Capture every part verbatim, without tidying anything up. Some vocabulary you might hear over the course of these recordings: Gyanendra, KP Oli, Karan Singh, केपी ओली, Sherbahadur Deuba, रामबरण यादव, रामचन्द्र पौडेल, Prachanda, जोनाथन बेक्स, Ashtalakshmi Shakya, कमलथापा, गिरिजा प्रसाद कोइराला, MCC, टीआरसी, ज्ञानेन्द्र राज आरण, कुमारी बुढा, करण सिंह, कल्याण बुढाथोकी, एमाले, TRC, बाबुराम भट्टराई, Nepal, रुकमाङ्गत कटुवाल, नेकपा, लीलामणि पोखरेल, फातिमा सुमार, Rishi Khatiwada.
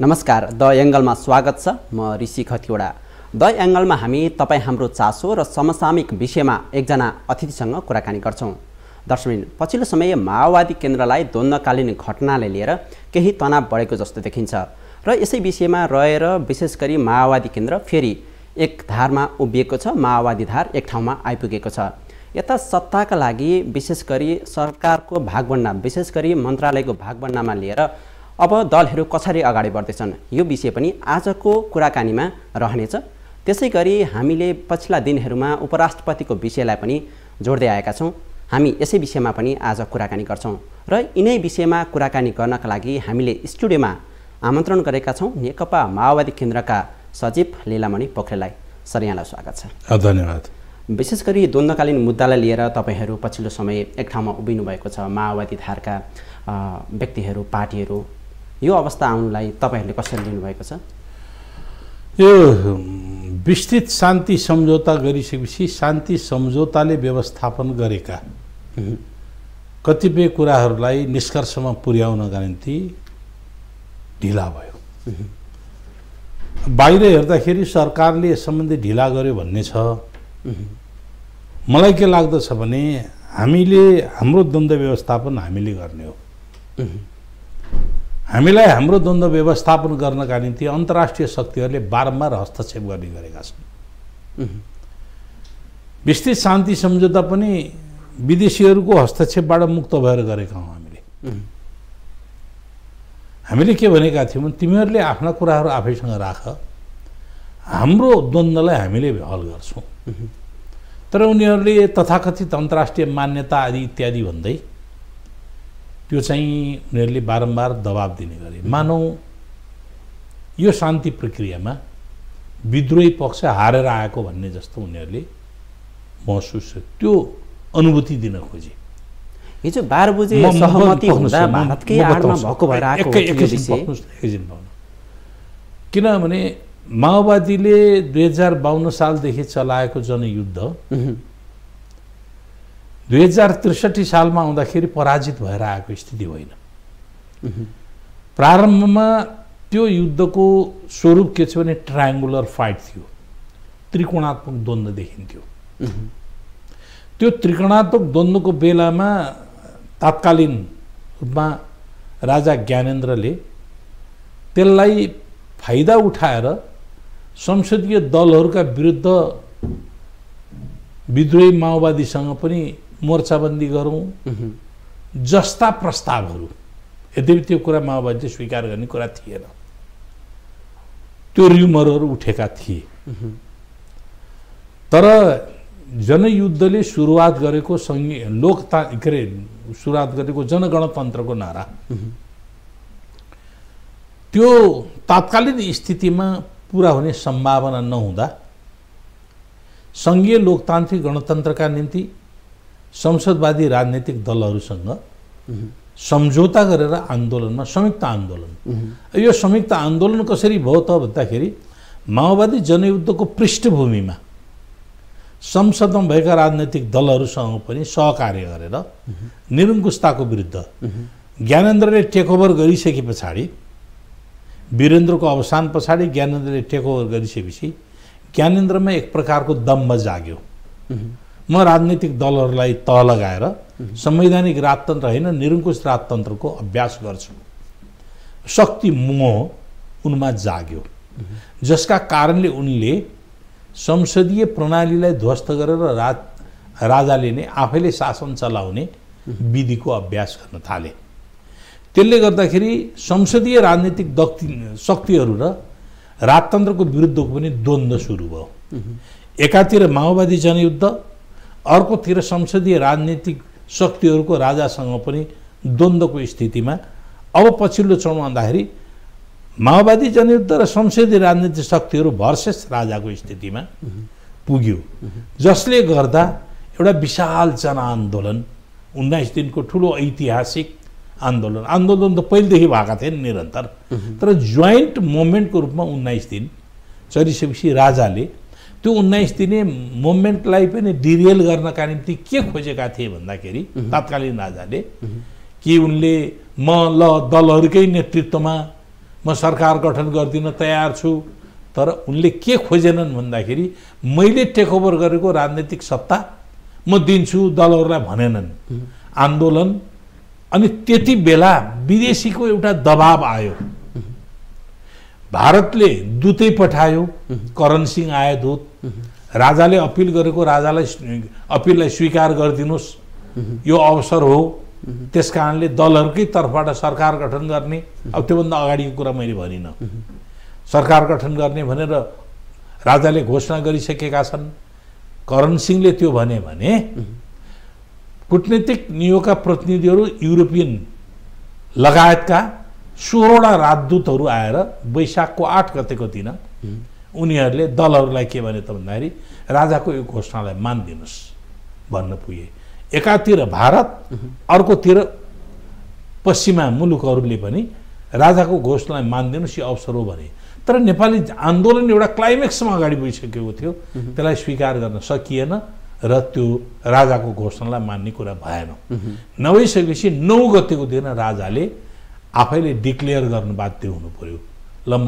नमस्कार द एङ्गलमा स्वागत छ। म ऋषि खतिवडा। द एङ्गलमा हामी तपाई हाम्रो चासो र समसामयिक विषयमा एकजना अतिथिसँग कुराकानी गर्छौं। दर्शकबिन, पछिल्लो समय माओवादी केन्द्रलाई द्वन्द्वकालीन घटनाले लिएर केही तनाव बढेको जस्तो देखिन्छ र यसै विषयमा रहेर विशेष गरी माओवादी केन्द्र फेरि एक धारमा उभिएको छ। माओवादी धार एक ठाउँमा आइपुगेको छ। यता सत्ताका लागि विशेष गरी सरकारको भागवण्डा, विशेष गरी मन्त्रालयको भागवण्डामा लिएर अब दलहरू कसरी अगाडि बढ्दैछन् यो विषय पनि आजको कुराकानीमा रहनेछ। त्यसैगरी हामीले पछिल्ला दिनहरूमा उपराष्ट्रपतिको विषयलाई पनि जोड्दै आएका छौँ। हामी यसै विषयमा पनि आज कुराकानी गर्छौँ र यिनै विषयमा कुराकानी गर्नका लागि हामीले स्टुडियोमा आमन्त्रण गरेका छौँ नेकपा माओवादी केन्द्रका सचिव लीलामणि पोखरेललाई। सर, यहाँलाई स्वागत छ। धन्यवाद। विशेष गरी द्वन्द्वकालीन मुद्दालाई लिएर तपाईँहरू पछिल्लो समय एक ठाउँमा उभिनु भएको छ। माओवादी धारका व्यक्तिहरू, पार्टीहरू, यो अवस्था आउनुलाई तपाईहरूले कसरी लिनुभएको छ? यो विस्तृत शान्ति सम्झौता गरिसकेपछि शान्ति सम्झौताले व्यवस्थापन गरेका कतिपय कुराहरूलाई निष्कर्षमा पुर्याउनका निम्ति ढिला भयो। बाहिर हेर्दाखेरि सरकारले यस सम्बन्धी ढिला गर्यो भन्ने छ। मलाई के लाग्दछ भने हामीले हाम्रो द्वन्द्व व्यवस्थापन हामीले गर्ने हो। हामीलाई हाम्रो द्वन्द्व व्यवस्थापन गर्नका निम्ति अन्तर्राष्ट्रिय शक्तिहरूले बारम्बार हस्तक्षेप गर्ने गरेका छन्। विस्तृत शान्ति सम्झौता पनि विदेशीहरूको हस्तक्षेपबाट मुक्त भएर गरेका हौँ। हामीले हामीले के भनेका थियौँ भने तिमीहरूले आफ्ना कुराहरू आफैसँग राख, हाम्रो द्वन्द्वलाई हामीले हल गर्छौँ। तर उनीहरूले तथाकथित अन्तर्राष्ट्रिय मान्यता आदि इत्यादि भन्दै त्यो चाहिँ उनीहरूले बारम्बार दबाब दिने गरे। मानौ यो शान्ति प्रक्रियामा विद्रोही पक्ष हारेर आएको भन्ने जस्तो उनीहरूले महसुस, त्यो अनुभूति दिन खोजे। हिजो बाह्र बजे सहमति हुँदा भारतकै आडमा भएको भएर आएको एकैछिन भन्नु, किनभने माओवादीले दुई हजार बाहन्न सालदेखि चलाएको जनयुद्ध दुई हजार त्रिसठी सालमा आउँदाखेरि पराजित भएर आएको स्थिति होइन। प्रारम्भमा त्यो युद्धको स्वरूप के छ भने ट्रायङ्गुलर फाइट थियो, त्रिकोणात्मक द्वन्द्व देखिन्थ्यो। त्यो त्रिकोणात्मक द्वन्द्वको बेलामा तात्कालीन रूपमा राजा ज्ञानेन्द्रले त्यसलाई फाइदा उठाएर संसदीय दलहरूका विरुद्ध विद्रोही माओवादीसँग पनि मोर्चाबन्दी गरौँ जस्ता प्रस्तावहरू, यद्यपि त्यो कुरा माओवादीले स्वीकार गर्ने कुरा थिएन, त्यो र्युमरहरू उठेका थिए। तर जनयुद्धले सुरुवात गरेको सङ्घीय लोकता के अरे सुरुवात गरेको जनगणतन्त्रको नारा त्यो तात्कालीन स्थितिमा पुरा हुने सम्भावना नहुँदा सङ्घीय लोकतान्त्रिक गणतन्त्रका निम्ति संसदवादी राजनीतिक दलहरूसँग सम्झौता गरेर आन्दोलनमा संयुक्त आन्दोलन, यो संयुक्त आन्दोलन कसरी भयो त भन्दाखेरि माओवादी जनयुद्धको पृष्ठभूमिमा संसदमा भएका राजनीतिक दलहरूसँग पनि सहकार्य गरेर निरङ्कुशताको विरुद्ध ज्ञानेन्द्रले टेकओभर गरिसके पछाडि, वीरेन्द्रको अवसान पछाडि ज्ञानेन्द्रले टेकओभर गरिसकेपछि ज्ञानेन्द्रमा एक प्रकारको दम्भ जाग्यो। म राजनीतिक दलहरूलाई तह लगाएर संवैधानिक राजतन्त्र होइन निरङ्कुश राजतन्त्रको अभ्यास गर्छु, शक्ति मोह उनमा जाग्यो, जसका कारणले उनले संसदीय प्रणालीलाई ध्वस्त गरेर राज राजाले नै आफैले शासन चलाउने विधिको अभ्यास गर्न थाले। त्यसले गर्दाखेरि संसदीय राजनीतिक शक्तिहरू र राजतन्त्रको विरुद्धको पनि द्वन्द्व सुरु भयो। एकातिर माओवादी जनयुद्ध, अर्कोतिर संसदीय राजनीतिक शक्तिहरूको राजासँग पनि द्वन्द्वको स्थितिमा अब पछिल्लो चरणमा आउँदाखेरि माओवादी जनयुद्ध र संसदीय राजनीतिक शक्तिहरू भर्सेस राजाको स्थितिमा पुग्यो, जसले गर्दा एउटा विशाल जनआन्दोलन, उन्नाइस दिनको ठुलो ऐतिहासिक आन्दोलन, आन्दोलन त पहिलेदेखि भएका थिए निरन्तर, तर जोइन्ट मुभमेन्टको रूपमा उन्नाइस दिन चलिसकेपछि राजाले त्यो उन्नाइस दिने मुभमेन्टलाई पनि डिरेल गर्नका निम्ति के खोजेका थिए भन्दाखेरि तात्कालीन राजाले कि उनले म ल दलहरूकै नेतृत्वमा म सरकार गठन गर्दिन तयार छु। तर उनले के खोजेनन् भन्दाखेरि मैले टेकओभर गरेको राजनीतिक सत्ता म दिन्छु दलहरुलाई भनेनन्। आन्दोलन अनि त्यति बेला विदेशीको एउटा दबाब आयो, भारतले दूतै पठायो, करण सिंह आए दूत, राजाले अपील गरेको राजालाई अपीललाई स्वीकार गर्दिनुस्, यो अवसर हो। त्यसकारणले दलहरुकै तर्फबाट सरकार गठन गर्ने, अब त्योभन्दा अगाडिको कुरा मैले भनिन, सरकार गठन गर्ने भनेर राजाले घोषणा गरिसकेका छन्। करण सिंहले त्यो भने भने कूटनीतिक नियोगका प्रतिनिधिहरू युरोपियन लगायतका सोह्रवटा राजदूतहरू आएर वैशाखको आठ गतेको दिन उनीहरूले दलहरूलाई के भने त भन्दाखेरि राजाको यो घोषणालाई मान्दिनुस् भन्न पुगे। एकातिर भारत, अर्कोतिर पश्चिमा मुलुकहरूले पनि राजाको घोषणालाई मान्दिनुस्, यो अवसर हो भने। तर नेपाली आन्दोलन एउटा क्लाइमेक्समा अगाडि बढिसकेको थियो, त्यसलाई स्वीकार गर्न सकिएन र त्यो राजाको घोषणालाई मान्ने कुरा भएन। नभइसकेपछि नौ गतेको दिन राजाले आफैले डिक्लेयर गर्न बाध्य हुनु पर्यो, ल म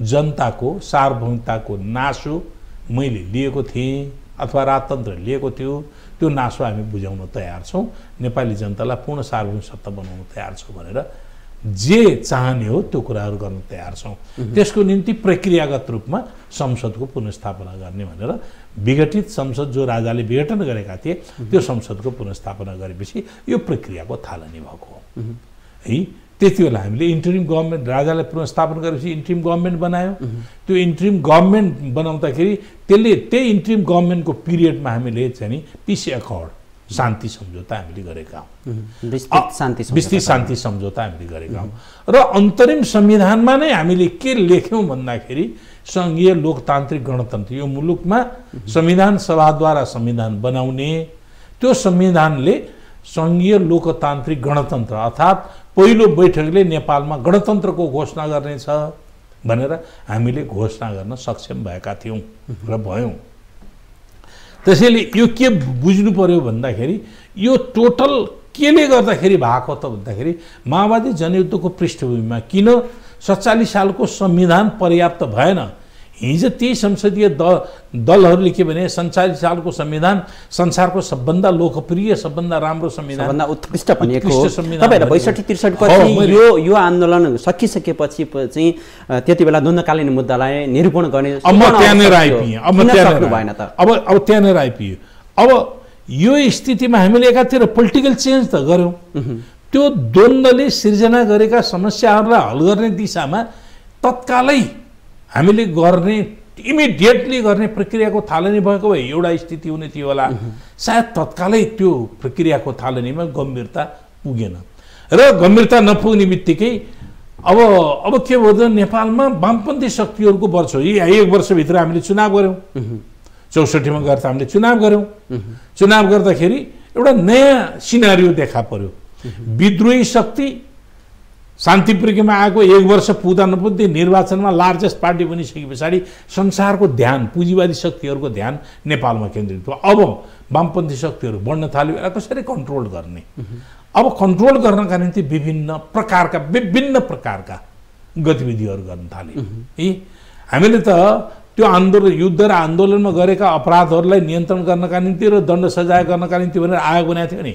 जनताको सार्वभौमिकताको नासो मैले लिएको थिएँ अथवा राजतन्त्र लिएको थियो, त्यो नासो हामी बुझाउन तयार छौं, नेपाली जनतालाई पूर्ण सार्वभौम सत्ता बनाउन तयार छौं भनेर जे चाहने हो त्यो कुराहरू गर्न तयार छौं। त्यसको निम्ति प्रक्रियागत रूपमा संसदको पुनर्स्थापना गर्ने भनेर विघटित संसद जो राजाले विघटन गरेका थिए त्यो संसदको पुनर्स्थापना गरेपछि यो प्रक्रियाको थालनी भएको हो है। त्यति बेला हामीले इन्टरिम गभर्नमेन्ट, राजाले पुनर्स्थापना गरेपछि इन्टरिम गभर्नमेन्ट बनायो। त्यो इन्टरिम गभर्नमेन्ट बनाउँदाखेरि त्यसले त्यही इन्टरिम गभर्नमेन्टको पिरियडमा हामीले चाहिँ नि पीस अकर्ड शान्ति सम्झौता हामीले गरेका हौं, विस्तृत शान्ति सम्झौता हामीले गरेका हौं। र अन्तरिम संविधानमा नै हामीले के लेख्यौं भन्दाखेरि संघीय लोकतान्त्रिक गणतन्त्र, यो मुलुकमा संविधान सभाद्वारा संविधान बनाउने, त्यो संविधानले संघीय लोकतान्त्रिक गणतन्त्र अर्थात् पहिलो बैठकले नेपालमा गणतन्त्रको घोषणा गर्नेछ भनेर हामीले घोषणा गर्न सक्षम भएका थियौं र भयौं। त्यसैले यो के बुझ्नु पर्यो भन्दाखेरि यो टोटल केले गर्दाखेरि भएको त भन्दाखेरि माओवादी जनयुद्धको पृष्ठभूमिमा, किन सत्ताइस सालको संविधान पर्याप्त भएन। हिजो ती संसदीय दल दलहरूले के भने सन्ताइस सालको संविधान संसारको सबभन्दा लोकप्रिय, सबभन्दा राम्रो संविधान, उत्कृष्ट भनेको तपाईहरु बैसठी त्रिसठी पछि यो यो आन्दोलन सकिसकेपछि चाहिँ त्यति बेला द्वन्द्वकालीन मुद्दालाई निरूपण गर्ने अब त्यहाँनिर आइपुग्यो, अब त्यहाँनिर भएन त अब अब त्यहाँनिर आइपुग्यो। अब यो स्थितिमा हामीले एकातिर पोलिटिकल चेन्ज त गर्यौं, त्यो द्वन्द्वले सिर्जना गरेका समस्याहरूलाई हल गर्ने दिशामा तत्कालै हामीले गर्ने, इमिडिएटली गर्ने प्रक्रियाको थालनी भएको भए एउटा स्थिति हुने थियो होला, सायद तत्कालै त्यो प्रक्रियाको थालनीमा गम्भीरता पुगेन। र गम्भीरता नपुग्ने बित्तिकै अब अब के भयो, नेपालमा वामपन्थी शक्तिहरूको वर्ष हो। एक वर्षभित्र हामीले चुनाव गऱ्यौँ, चौसठीमा गर्दा हामीले चुनाव गऱ्यौँ। चुनाव गर्दाखेरि एउटा नयाँ सिनारियो देखा पर्यो, विद्रोही शक्ति शान्ति प्रक्रियामा आएको, एक वर्ष पुग्दा नपुग्दै निर्वाचनमा लार्जेस्ट पार्टी बनिसके पछाडि संसारको ध्यान, पुँजीवादी शक्तिहरूको ध्यान नेपालमा केन्द्रित भयो। अब वामपन्थी शक्तिहरू बढ्न थाल्यो, यसलाई कसरी कन्ट्रोल गर्ने। अब कन्ट्रोल गर्नका निम्ति विभिन्न प्रकारका विभिन्न प्रकारका गतिविधिहरू गर्न थाले। यी हामीले त त्यो आन्दोलन, युद्ध र आन्दोलनमा गरेका अपराधहरूलाई नियन्त्रण गर्नका निम्ति र दण्ड सजाय गर्नका निम्ति भनेर आयोग बनाएको थियो नि,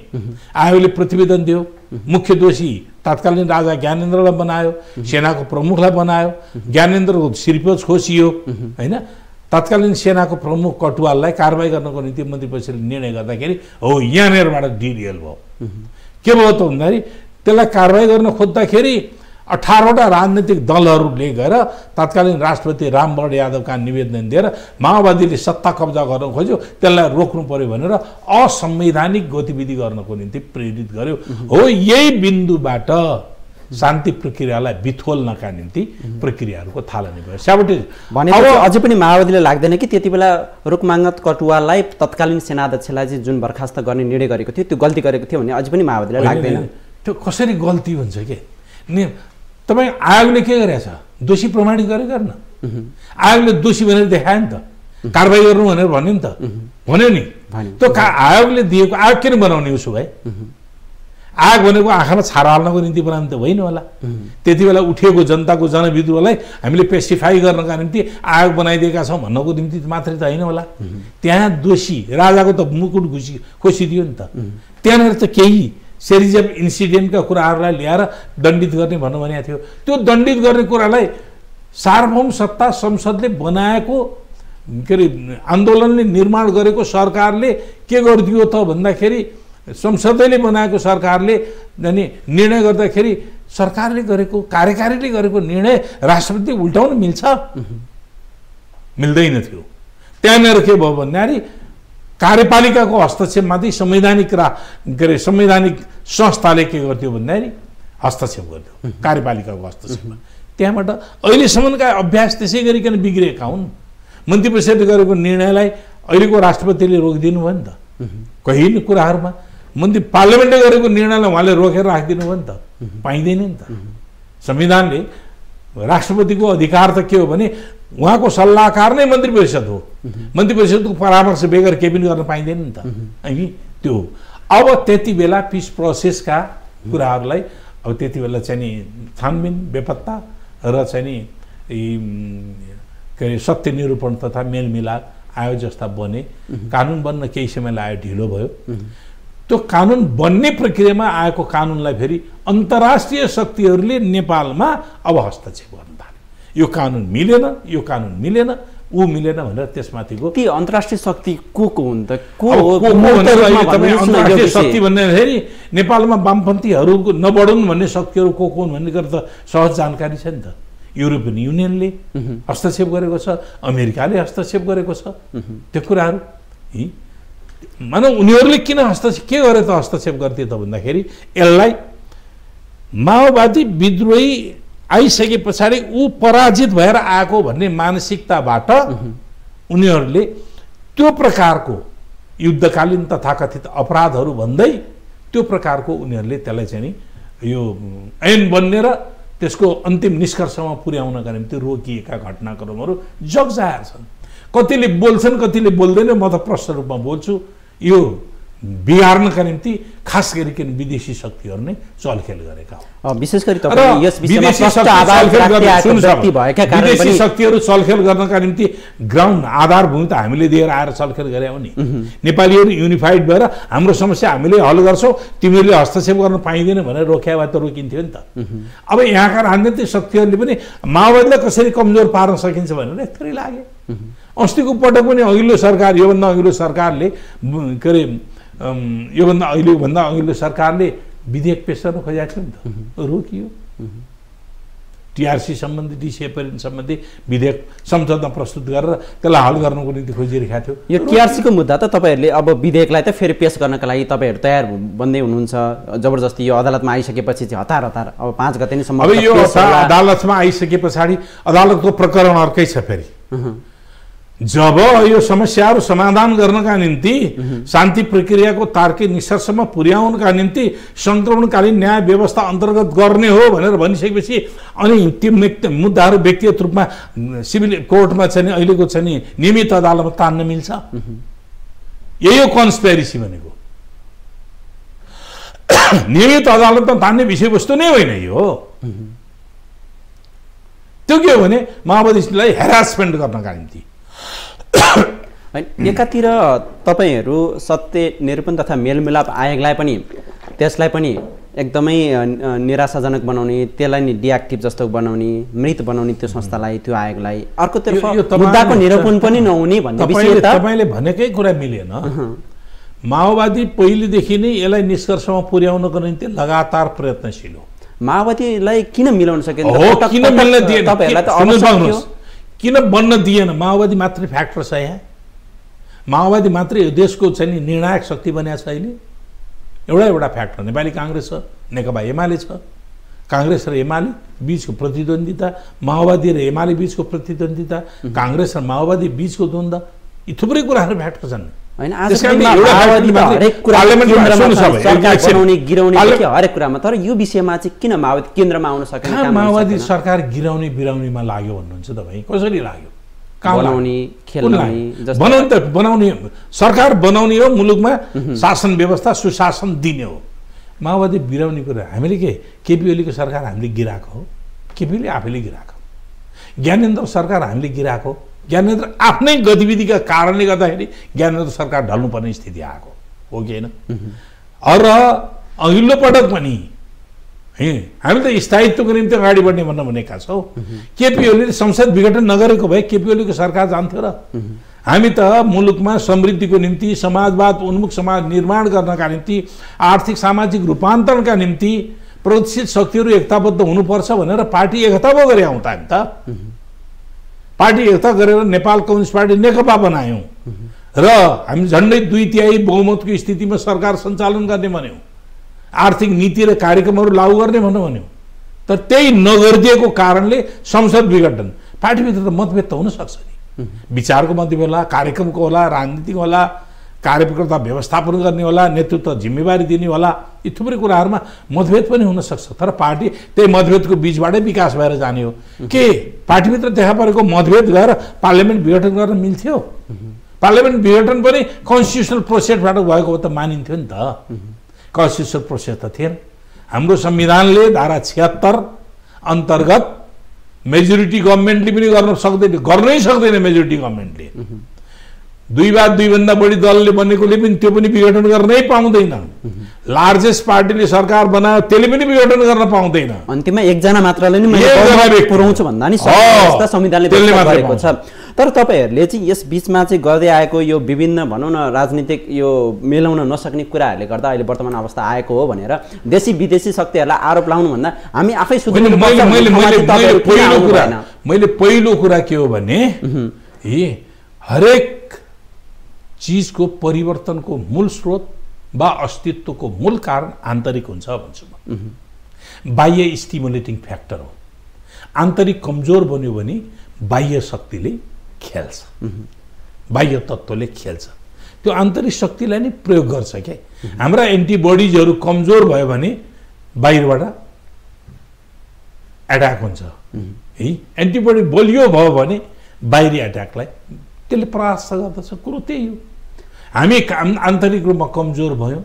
आयोगले प्रतिवेदन दियो, मुख्य दोषी तत्कालीन राजा ज्ञानेन्द्रलाई बनायो, सेनाको प्रमुखलाई बनायो, ज्ञानेन्द्रको सिरपेच खोसियो हैन। तत्कालीन सेनाको प्रमुख कटवाललाई कारबाही गर्नको निम्ति मन्त्री परिषदले निर्णय गर्दाखेरि हो यहाँनिरबाट डिएल भयो। के भयो त भन्दाखेरि त्यसलाई कारबाही गर्न खोज्दाखेरि अठारवटा राजनीतिक दलहरूले गएर तत्कालीन राष्ट्रपति रामबरण यादवका निवेदन दिएर माओवादीले सत्ता कब्जा गर्न खोज्यो, त्यसलाई रोक्नु पर्यो भनेर असंवैधानिक गतिविधि गर्नको निम्ति प्रेरित गर्यो। हो यही बिन्दुबाट शान्ति प्रक्रियालाई बिथोल्नका निम्ति प्रक्रियाहरूको थालनी भयो। स्याबोटेज भनेको अझै पनि माओवादीले लाग्दैन कि त्यति बेला रुकमाङ्गत कटुवालाई तत्कालीन सेनाध्यक्षलाई चाहिँ जुन बर्खास्त गर्ने निर्णय गरेको थियो त्यो गल्ती गरेको थियो भने अझै पनि माओवादीलाई लाग्दैन। त्यो कसरी गल्ती हुन्छ के नि, तपाईँ आयोगले के गरेछ, दोषी प्रमाणित गरे गर्न, आयोगले दोषी भनेर देखायो नि त, कारबाही गर्नु भनेर भन्यो नि त, भन्यो नि। त्यो आयोगले दिएको आयोग किन बनाउने उसो भाइ, आग भनेको आँखामा छारो हाल्नको निम्ति बनाउनु त होइन होला। त्यति बेला उठेको जनताको जनविद्रोहलाई हामीले पेस्टिफाई गर्नका निम्ति आग बनाइदिएका छौं भन्नको निम्ति मात्रै त होइन होला। त्यहाँ दोषी राजाको त मुकुट खुसी खोसिदियो नि त। त्यहाँनेर त केही सिरिज अफ इन्सिडेन्टका कुराहरूलाई ल्याएर दण्डित गर्ने भन्नु भनेको थियो। त्यो दण्डित गर्ने कुरालाई सार्वभौम सत्ता संसदले बनाएको के अरे आन्दोलनले निर्माण गरेको सरकारले के गर्दियो त भन्दाखेरि संसदले बनाएको सरकारले अनि निर्णय गर्दाखेरि सरकारले गरेको कार्यकारीले गरेको निर्णय राष्ट्रपति उल्टाउन मिल्छ मिल्दैन थियो। त्यहाँनेर के भयो भन्नाले कार्यपालिकाको हस्तक्षेपमाथि संवैधानिक रा के अरे संवैधानिक संस्थाले के गर्थ्यो भन्नाले हस्तक्षेप गर्थ्यो कार्यपालिकाको हस्तक्षेपमा। त्यहाँबाट अहिलेसम्मका अभ्यास त्यसै गरिकन बिग्रेका हुन्। मन्त्री परिषदले गरेको निर्णयलाई अहिलेको राष्ट्रपतिले रोकिदिनु भयो नि त कहिल्यै कुराहरुमा। मन्त्री पार्लियामेन्टले गरेको निर्णयलाई उहाँले रोकेर राखिदिनु भयो नि त पाइदैन नि त। संविधानले राष्ट्रपतिको अधिकार त के हो भने उहाँको सल्लाहकार नै मन्त्री परिषद हो। मन्त्री परिषदको परामर्श बेगर केही पनि गर्न पाइदैन नि त। अनि त्यो अब त्यति बेला पिस प्रोसेसका कुराहरुलाई अब त्यति बेला चाहिँ नि छानबिन बेपत्ता र चाहिँ नि के अरे सत्य निरूपण तथा मेलमिलाप आयो जस्ता बने। कानुन बन्न केही समय लाग्यो ढिलो भयो। त्यो कानुन बन्ने प्रक्रियामा आएको कानुनलाई फेरि अन्तर्राष्ट्रिय शक्तिहरूले नेपालमा अब हस्तक्षेप गर्न थाले। यो कानुन मिलेन यो कानुन मिलेन ऊ मिलेन भनेर त्यसमाथिको के अन्तर्राष्ट्रिय शक्ति को को हुन्छ को हो अन्तर्राष्ट्रिय शक्ति भन्दाखेरि नेपालमा वामपन्थीहरूको नबढुन् भन्ने शक्तिहरू को को भन्ने कुरा त सहज जानकारी छ नि त। युरोपियन युनियनले हस्तक्षेप गरेको छ, अमेरिकाले हस्तक्षेप गरेको छ। त्यो कुराहरु मानौ उनीहरुले किन हस्तक्षेप के गरे त हस्तक्षेप गर्थे त भन्दाखेरि यसलाई माओवादी विद्रोही आइसके पछाडि ऊ पराजित भएर आएको भन्ने मानसिकताबाट उनीहरुले त्यो प्रकारको युद्धकालीन तथाकथित अपराधहरु भन्दै त्यो प्रकारको उनीहरुले त्यसलाई चाहिँ नि यो ऐन बनेर त्यसको अन्तिम निष्कर्षमा पुर्याउनका निम्ति रोकिएका घटनाक्रमहरू जगजाहेर छन्। कतिले बोल्छन् कतिले बोल्दैनन्। म त प्रश्न रूपमा बोल्छु। यो बिगार्नका निम्ति खास गरिकन विदेशी शक्तिहरू नै चलखेल गरेका हुन्। विशेष गरी तपाईले यस विषयमा स्पष्ट आधार व्यक्ति भएका कारण पनि विदेशी शक्तिहरू चलखेल गर्नका निम्ति ग्राउन्ड आधारभूमि त हामीले दिएर आएर चलखेल गरे हो नि। नेपालीहरू युनिफाइड भएर हाम्रो समस्या हामीले हल गर्छौं तिमीहरूले हस्तक्षेप गर्न पाइदैन भनेर रोक्या भए त रोकिन्थ्यो नि त। अब यहाँका राजनीतिक शक्तिहरूले पनि माओवादीलाई कसरी कमजोर पार्न सकिन्छ भनेर थरी लागे। अस्तिको पटक पनि अघिल्लो सरकार योभन्दा अघिल्लो सरकारले के अरे योभन्दा अहिले भन्दा अघिल्लो सरकारले विधेयक पेश गर्न खोजेको थियो नि त रोकियो। टीआरसी सम्बन्धी डिसेपरेसन सम्बन्धी विधेयक संसदमा प्रस्तुत गरेर त्यसलाई हल गर्नको निम्ति खोजिरहेको थियो। यो टीआरसीको मुद्दा त तपाईहरुले अब विधेयकलाई त फेरि पेश गर्नका लागि तपाईहरु तयार बन्दै हुनुहुन्छ। जबरजस्ती यो अदालतमा आइसकेपछि चाहिँ हतार हतार अब पाँच गते नै सम्म अब यो अदालतमा आइसकेपछि अदालतको प्रकरण अर्कै छ। फेरि जब यो समस्याहरु समाधान गर्नका निम्ति शान्ति प्रक्रियाको तार्किक निष्कर्षमा पुर्याउनका निम्ति संक्रमणकालीन न्याय व्यवस्था अन्तर्गत गर्ने हो भनेर भनिसकेपछि अनि त्यो मुद्दाहरु व्यक्तिगत रूपमा सिभिल कोर्टमा चाहिँ अहिलेको चाहिँ नियमित अदालतमा तान्न मिल्छ। यही हो कन्स्पिरेसी भनेको। नियमित अदालतमा तान्ने विषयवस्तु नै होइन यो। त्यो के हो भने माओवादीलाई हेरासमेन्ट गर्नका निम्ति। एकातिर तपाईहरु सत्य निरूपण तथा मेलमिलाप आयोगलाई पनि त्यसलाई पनि एकदमै निराशाजनक बनाउने, त्यसलाई नि डिएक्टिभ जस्तो बनाउने, मृत बनाउने त्यो संस्थालाई त्यो आयोगलाई। अर्कोतर्फ मुद्दाको निरूपण पनि नहुने भन्ने विषय त तपाईले भनेकै कुरा मिलेन। माओवादी पहिलेदेखि नै यसलाई निष्कर्षमा पुर्याउनको निम्ति लगातार प्रयत्नशील हो। माओवादीलाई किन मिलाउन सकेन किन मिल्न दिएन तपाईहरुलाई त अवसर थियो किन बन्न दिएन। माओवादी मात्रै फ्याक्टर छ यहाँ। माओवादी मात्रै देशको चाहिँ निर्णायक शक्ति बनेको छ अहिले। एउटा एउटा फ्याक्टर नेपाली कांग्रेस छ, नेकपा एमाले छ। कांग्रेस र एमाले बीचको प्रतिद्वन्दिता, माओवादी र एमाले बीचको प्रतिद्वन्दिता, कांग्रेस र माओवादी बीचको द्वन्द, यी थुप्रै कुराहरु फ्याक्टर छन्। हैन आजकल माओवादी हरेक कुरा बनाउने गिराउने के हरेक कुरामा, तर यो विषयमा चाहिँ किन माओवादी केन्द्रमा आउन सकेन? काम माओवादी सरकार गिराउने बिराउनेमा लाग्यो भन्नुहुन्छ तपाई। कसरी लाग्यो? बनाउने खेल्ने बनाउन त बनाउने सरकार बनाउने हो। मुलुकमा शासन व्यवस्था सुशासन दिने हो। माओवादी बिराउने कुरा हामीले के केपी ओलीको सरकार हामीले गिराएको हो, केपीले आफैले गिराएको हो। ज्ञानेन्द्र सरकार हामीले गिराएको हो, ज्ञानेन्द्र आफ्नै गतिविधिका कारणले गर्दाखेरि ज्ञानेन्द्र सरकार ढल्नुपर्ने स्थिति आएको हो कि हैन। र अघिल्लो पटक पनि हामीले त स्थायित्वको निम्ति अगाडि बढ्ने भन्न भनेका छौँ। केपी ओलीले संसद विघटन नगरेको भए केपी ओलीको सरकार जान्थ्यो र। हामी त मुलुकमा समृद्धिको निम्ति, समाजवाद उन्मुख समाज निर्माण गर्नका निम्ति, आर्थिक सामाजिक रूपान्तरणका निम्ति प्रतिष्ठित शक्तिहरू एकताबद्ध हुनुपर्छ भनेर पार्टी एकताबद्ध गरे आउँता हामी त पार्टी एकता गरेर नेपाल कम्युनिस्ट पार्टी नेकपा बनायौं र हामी झन्डै दुई तिहाई बहुमतको स्थितिमा सरकार सञ्चालन गर्ने भन्यौं, आर्थिक नीति र कार्यक्रमहरू लागू गर्ने भन्यौं। तर त्यही नगर्दिएको कारणले संसद विघटन, पार्टीभित्र त मतभेद त हुन सक्छ नि, विचारको मत होला, कार्यक्रमको होला, राजनीतिको होला, कार्यकर्ता व्यवस्थापन गर्ने होला, नेतृत्व जिम्मेवारी दिने होला, यी थुप्रै कुराहरुमा मतभेद पनि हुन सक्छ। तर पार्टी त्यही मतभेदको बीचबाटै विकास भएर जाने हो के पार्टीभित्र देखा परेको मतभेद गएर पार्लियामेन्ट विघटन गर्न मिल्थ्यो? पार्लियामेन्ट विघटन पनि कन्स्टिट्युशनल प्रोसेसबाट भएको हो त मानिन्थ्यो नि त। कन्स्टिट्युशनल प्रोसेस त थिएन। हाम्रो संविधानले धारा छिहत्तर अन्तर्गत मेजोरिटी गभर्नमेन्टले पनि गर्न सक्दैन, गर्नै सक्दैन। मेजोरिटी गभर्नमेन्टले दुई बा दुई भन्दा बढी दलले बनेकोले पनि त्यो पनि विघटन गर्नै पाउँदैन। लार्जेस्ट पार्टीले सरकार बनायो त्यसले पनि विघटन गर्न पाउँदैन। अन्तिममा एकजना मात्रले नि मैले पुर्याउँछु भन्दा नि संविधानले भनेको छ। तर तपाईहरुले चाहिँ यस बीचमा चाहिँ गर्दै आएको यो विभिन्न भनौं न राजनीतिक यो मिलाउन नसक्ने कुराहरुले गर्दा अहिले वर्तमान अवस्था आएको हो भनेर देशी विदेशी शक्तिहरुलाई आरोप लाउनु भन्दा हामी आफै सुधार्नु पर्छ। मैले मैले मैले पहिलो कुरा मैले पहिलो कुरा के हो भने हे हरेक चीजको परिवर्तनको मूल स्रोत वा अस्तित्वको मूल कारण आन्तरिक हुन्छ भन्छु म। बाह्य स्टिमुलेटिङ फ्याक्टर हो। आन्तरिक कमजोर बन्यो भने बाह्य शक्तिले खेल्छ, बाह्य तत्त्वले खेल्छ, त्यो आन्तरिक शक्तिलाई नै प्रयोग गर्छ के। हाम्रा एन्टिबडिजहरू कमजोर भयो भने बाहिरबाट एट्याक हुन्छ है, एन्टिबडी बलियो भयो भने बाहिरी एट्याकलाई त्यसले परास्त गर्दछ। कुरो त्यही हो। हामी आन्तरिक रूपमा कमजोर भयौँ।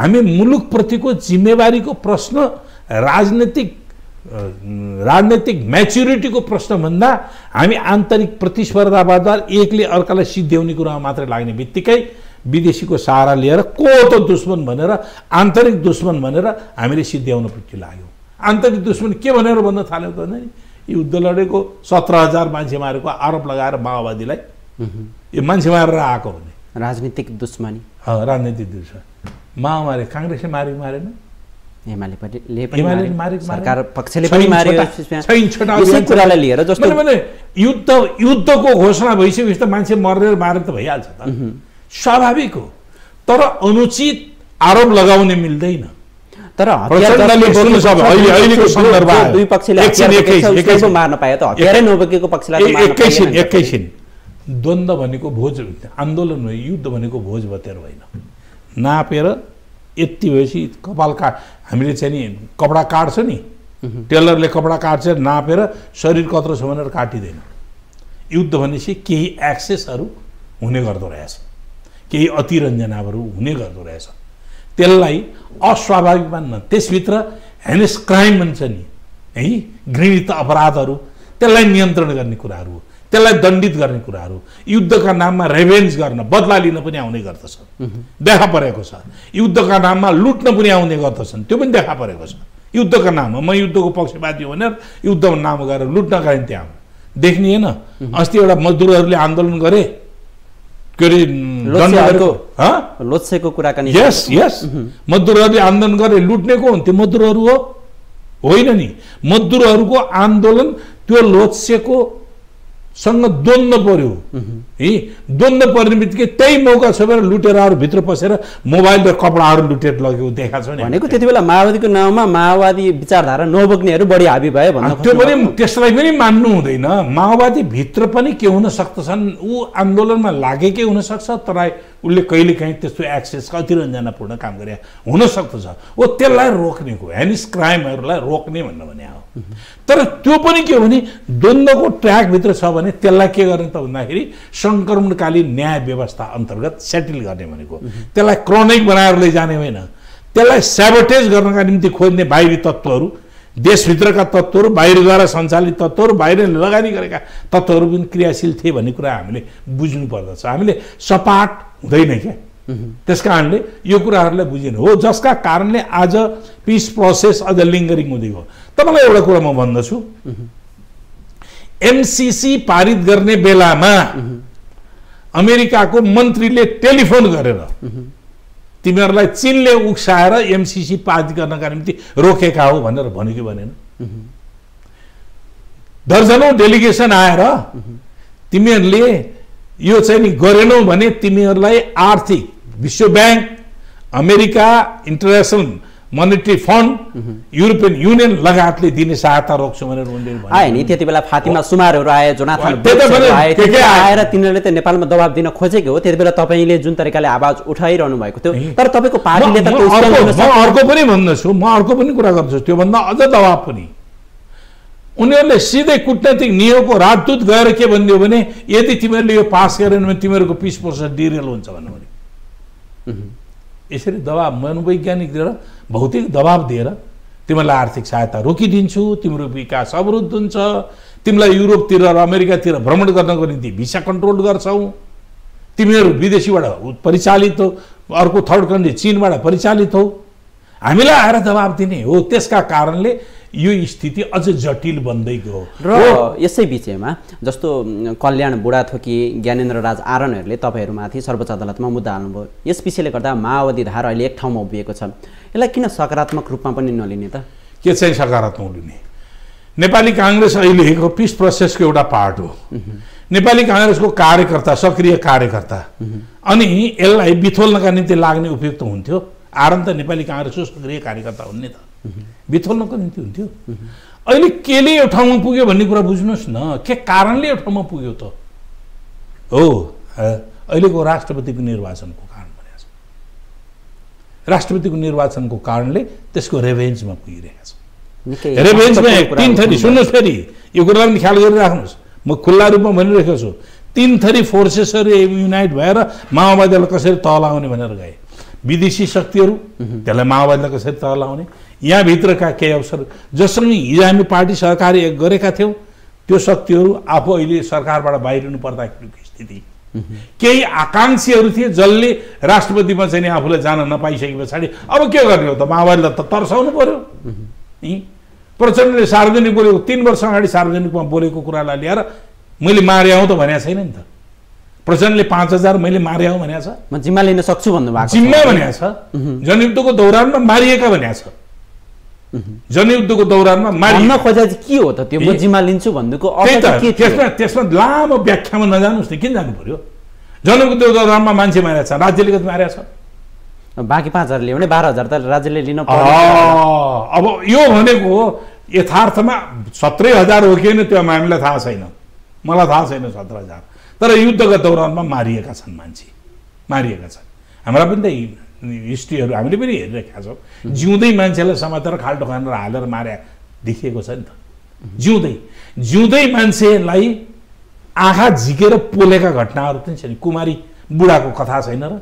हामी मुलुकप्रतिको जिम्मेवारीको प्रश्न, राजनीतिक राजनीतिक म्याच्युरिटीको प्रश्न भन्दा हामी आन्तरिक प्रतिस्पर्धावाद एकले अर्कालाई सिद्ध्याउने कुरामा मात्रै लाग्ने बित्तिकै विदेशीको सहारा लिएर को त दुश्मन भनेर, आन्तरिक दुश्मन भनेर हामीले सिद्ध्याउनपट्टि लाग्यौँ। आन्तरिक दुश्मन के भनेर भन्न थाल्यौँ त नि युद्ध लडेको सत्रह हजार मान्छे मारेको आरोप लगाएर माओवादीलाई यो मान्छे मारेर आएको भने राजनीतिक दुश्मनी। राजनीतिक दुश्मनी माओवादी काङ्ग्रेसले मारेको मारेन, युद्धको घोषणा भइसकेपछि त मान्छे मरेर मारे त भइहाल्छ त, स्वाभाविक हो। तर अनुचित आरोप लगाउने मिल्दैन। तर एकैछिन द्वन्द्व भनेको भोज, आन्दोलन युद्ध भनेको भोज बतेर होइन, नापेर यति भएपछि कपाल का हामीले चाहिँ नि कपडा काट्छ नि टेलरले कपडा काट्छ नापेर शरीर कत्रो छ भनेर काटिँदैन। युद्ध भनेपछि केही एक्सेसहरू हुने गर्दो रहेछ, केही अतिरञ्जनाहरू हुने गर्दो रहेछ, त्यसलाई अस्वाभाविक मान्न। त्यसभित्र हेनेस क्राइम भन्छ नि है, घृणित अपराधहरू, त्यसलाई नियन्त्रण गर्ने कुराहरू हो, त्यसलाई दण्डित गर्ने कुराहरू। युद्धका नाममा रेभेन्ज गर्न, बदला लिन पनि आउने गर्दछ, देखा परेको छ। युद्धका नाममा लुट्न पनि आउने गर्दछन्, त्यो पनि देखा परेको छ। युद्धका नाममा म युद्धको पक्षपाती भनेर युद्धको नाम गरेर लुट्नका निम्ति आउँ देख्ने होइन। अस्ति एउटा मजदुरहरूले आन्दोलन गरे के अरे लोत्सेको कुराकानी, यस यस मजदुरहरूले आन्दोलन गरे, लुट्ने को हुन्थ्यो? मजदुरहरू हो, होइन नि। मजदुरहरूको आन्दोलन त्यो लोत्सेको सँग द्वन्द्व पर्यो है, द्वन्द्व पर्ने बित्तिकै त्यही मौका छ भनेर लुटेराहरू भित्र पसेर मोबाइल र कपडाहरू लुटेर लग्यो देखा छ नि भनेको। त्यति बेला माओवादीको नाममा माओवादी विचारधारा नबोक्नेहरू बढी हाबी भए भन्नु, त्यो पनि त्यसलाई पनि मान्नु हुँदैन। माओवादी भित्र पनि के हुन सक्दछन्, ऊ आन्दोलनमा लागेकै हुनसक्छ, तर उसले कहिले काहीँ त्यस्तो एक्सेस अतिरञ्जनापूर्ण काम गरे हुन सक्दछ। ओ त्यसलाई रोक्ने हो, हेनिस क्राइमहरूलाई रोक्ने भन्नु भने हो। तर त्यो पनि के हो भने द्वन्द्वको ट्र्याकभित्र छ भने त्यसलाई के गर्ने त भन्दाखेरि सङ्क्रमणकालीन न्याय व्यवस्था अन्तर्गत सेटल गर्ने भनेको, त्यसलाई क्रोनिक बनाएर लैजाने होइन। त्यसलाई सैबोटेज गर्नका निम्ति खोज्ने बाहिरी तत्त्वहरू, देशभित्रका तत्त्वहरू, बाहिरद्वारा सञ्चालित तत्त्वहरू, बाहिरले लगानी गरेका तत्त्वहरू पनि क्रियाशील थिए भन्ने कुरा हामीले बुझ्नु पर्दछ। हामीले सपाट हुँदैन के, त्यसकारणले यो कुराहरूलाई बुझिनु हो, जसका कारणले आज पीस प्रोसेस अझ लिङ्गरिङ हुँदै गयो। तपाईलाई एउटा कुरा म भन्दछु, एमसीसी पारित गर्ने बेलामा अमेरिकाको मन्त्रीले टेलिफोन गरेर तिमीहरूलाई चीनले उक्साएर एमसीसी पारित गर्नका निम्ति रोकेका हो भनेर भन्यो कि भनेन? दर्जनौं डेलिगेसन आएर तिमीहरूले यो चाहिँ नि गरेनौ भने तिमीहरूलाई आर्थिक विश्व bank, America, international monetary fund, European union लगायतले दिने सहायता रोक्छु भनेर उनले भने आए नि। त्यतिबेला फातिमा सुमारहरु आए, जोनाथन बेक्सहरु आए, के के आएर तिनीहरूले त नेपालमा दबाब दिन खोजेको हो। त्यतिबेला तपाईले जुन तरिकाले आवाज उठाइरहनु भएको थियो, तर तपाईको पार्टीले त त्यो गर्न सक्दैन। म अर्को पनि भन्छु, म अर्को पनि कुरा गर्छु, त्यो भन्दा अझ दबाब पनि। उनीहरूले सिधै कूटनीतिक नियोगको राजदूत गएर के भन्दियो भने यदि तिमीहरूले यो पास गरेन भने तिमीहरूको पीस प्रोसेस डिरेल हुन्छ भन्नु भने। यसरी दबाब मनोवैज्ञानिक दिएर, भौतिक दबाब दिएर तिमीलाई आर्थिक सहायता रोकिदिन्छु, तिम्रो विकास अवरुद्ध हुन्छ, तिमीलाई युरोपतिर र अमेरिकातिर भ्रमण गर्नको निम्ति भिसा कन्ट्रोल गर्छौ, तिमीहरू विदेशीबाट परिचालित हो, अर्को थर्ड कन्ट्री चीनबाट परिचालित हो, हामीलाई आएर दबाब दिने हो। त्यसका कारणले यो स्थिति अझ जटिल बन्दै गयो। र यसै विषयमा जस्तो कल्याण बुढाथोकी, ज्ञानेन्द्र राज आरणहरूले तपाईहरुमाथि सर्वोच्च अदालतमा मुद्दा हाल्नुभयो। यस विषयले गर्दा माओवादी धारा अहिले एक ठाउँमा उभिएको छ, यसलाई किन सकारात्मक रूपमा पनि नलिने त? के चाहिँ सकारात्मक लिने? नेपाली कांग्रेस अहिलेको पीस प्रोसेसको एउटा पार्ट हो। नेपाली कांग्रेसको कार्यकर्ता, सक्रिय कार्यकर्ता अनि यसलाई बिथोल्नका निम्ति लाग्ने उपयुक्त हुन्थ्यो। आरण त नेपाली कांग्रेसको सक्रिय कार्यकर्ता हुन् नि त, बिथोल्नको निम्ति हुन्थ्यो। अहिले केले यो ठाउँमा पुग्यो भन्ने कुरा बुझ्नुहोस् न, के कारणले यो ठाउँमा पुग्यो त हो? अहिलेको राष्ट्रपतिको निर्वाचनको कारण भनेको छ। राष्ट्रपतिको निर्वाचनको कारणले त्यसको रेभेन्जमा पुगिरहेको छ। रेभेन्जमा तीन थरी, सुन्नुहोस् फेरि यो कुरालाई पनि ख्याल गरिराख्नुहोस्, म खुल्ला रूपमा भनिरहेको छु, तीन थरी फोर्सेसहरू युनाइट भएर माओवादीलाई कसरी तह लगाउने भनेर गए। विदेशी शक्तिहरू त्यसलाई माओवादीलाई कसरी तह लगाउने, यहाँ भित्रका केही अवसर जससँग हिजो हामी पार्टी सहकार्य गरेका थियौँ त्यो शक्तिहरू आफू अहिले सरकारबाट बाहिरिनु पर्दाखेरिको स्थिति, केही आकाङ्क्षीहरू थिए जसले राष्ट्रपतिमा चाहिँ आफूलाई जान नपाइसके पछाडि अब के गर्ने हो त? माओवादीलाई त तर्साउनु पर्यो। प्रचण्डले सार्वजनिक बोलेको, तीन वर्ष अगाडि सार्वजनिकमा बोलेको कुरालाई ल्याएर मैले मार्याउँ त भनेको छैन नि त। प्रचण्डले पाँच हजार मैले मार्याउँ भनेको छ, म जिम्मा लिन सक्छु भन्नुभएको, जिम्मा भनेको छ। जनयुद्धको दौरानमा मारिएका भनेको छ, जनयुद्धको दौरानमा मारिन खोजा के हो त? त्यो म जिम्मा लिन्छु भन्नुको अर्थ के? त्यसमा त्यसमा लामो व्याख्यामा नजानुस् नि, किन जानु पर्यो? जनयुद्धको दौरानमा मान्छे मारेछ, राज्यले कति मारेछ? बाँकी पाँच हजारले भने बाह्र हजार त राज्यले लिन पर्यो। अब यो भनेको यथार्थमा सत्तरी हजार हो कि होइन त्यो हामीलाई थाहा छैन, मलाई थाहा छैन सत्र हजार, तर युद्धका दौरानमा मारिएका छन्, मान्छे मारिएका छन्। हाम्रा पनि त हिस्ट्रीहरू हामीले पनि हेरिरहेका छौँ, जिउँदै मान्छेलाई समातेर खाल्टो खानेर हालेर मार्या देखिएको छ नि त। जिउँदै जिउँदै मान्छेलाई आँखा झिकेर पोलेका घटनाहरू पनि छन्। कुमारी बुढाको कथा छैन र?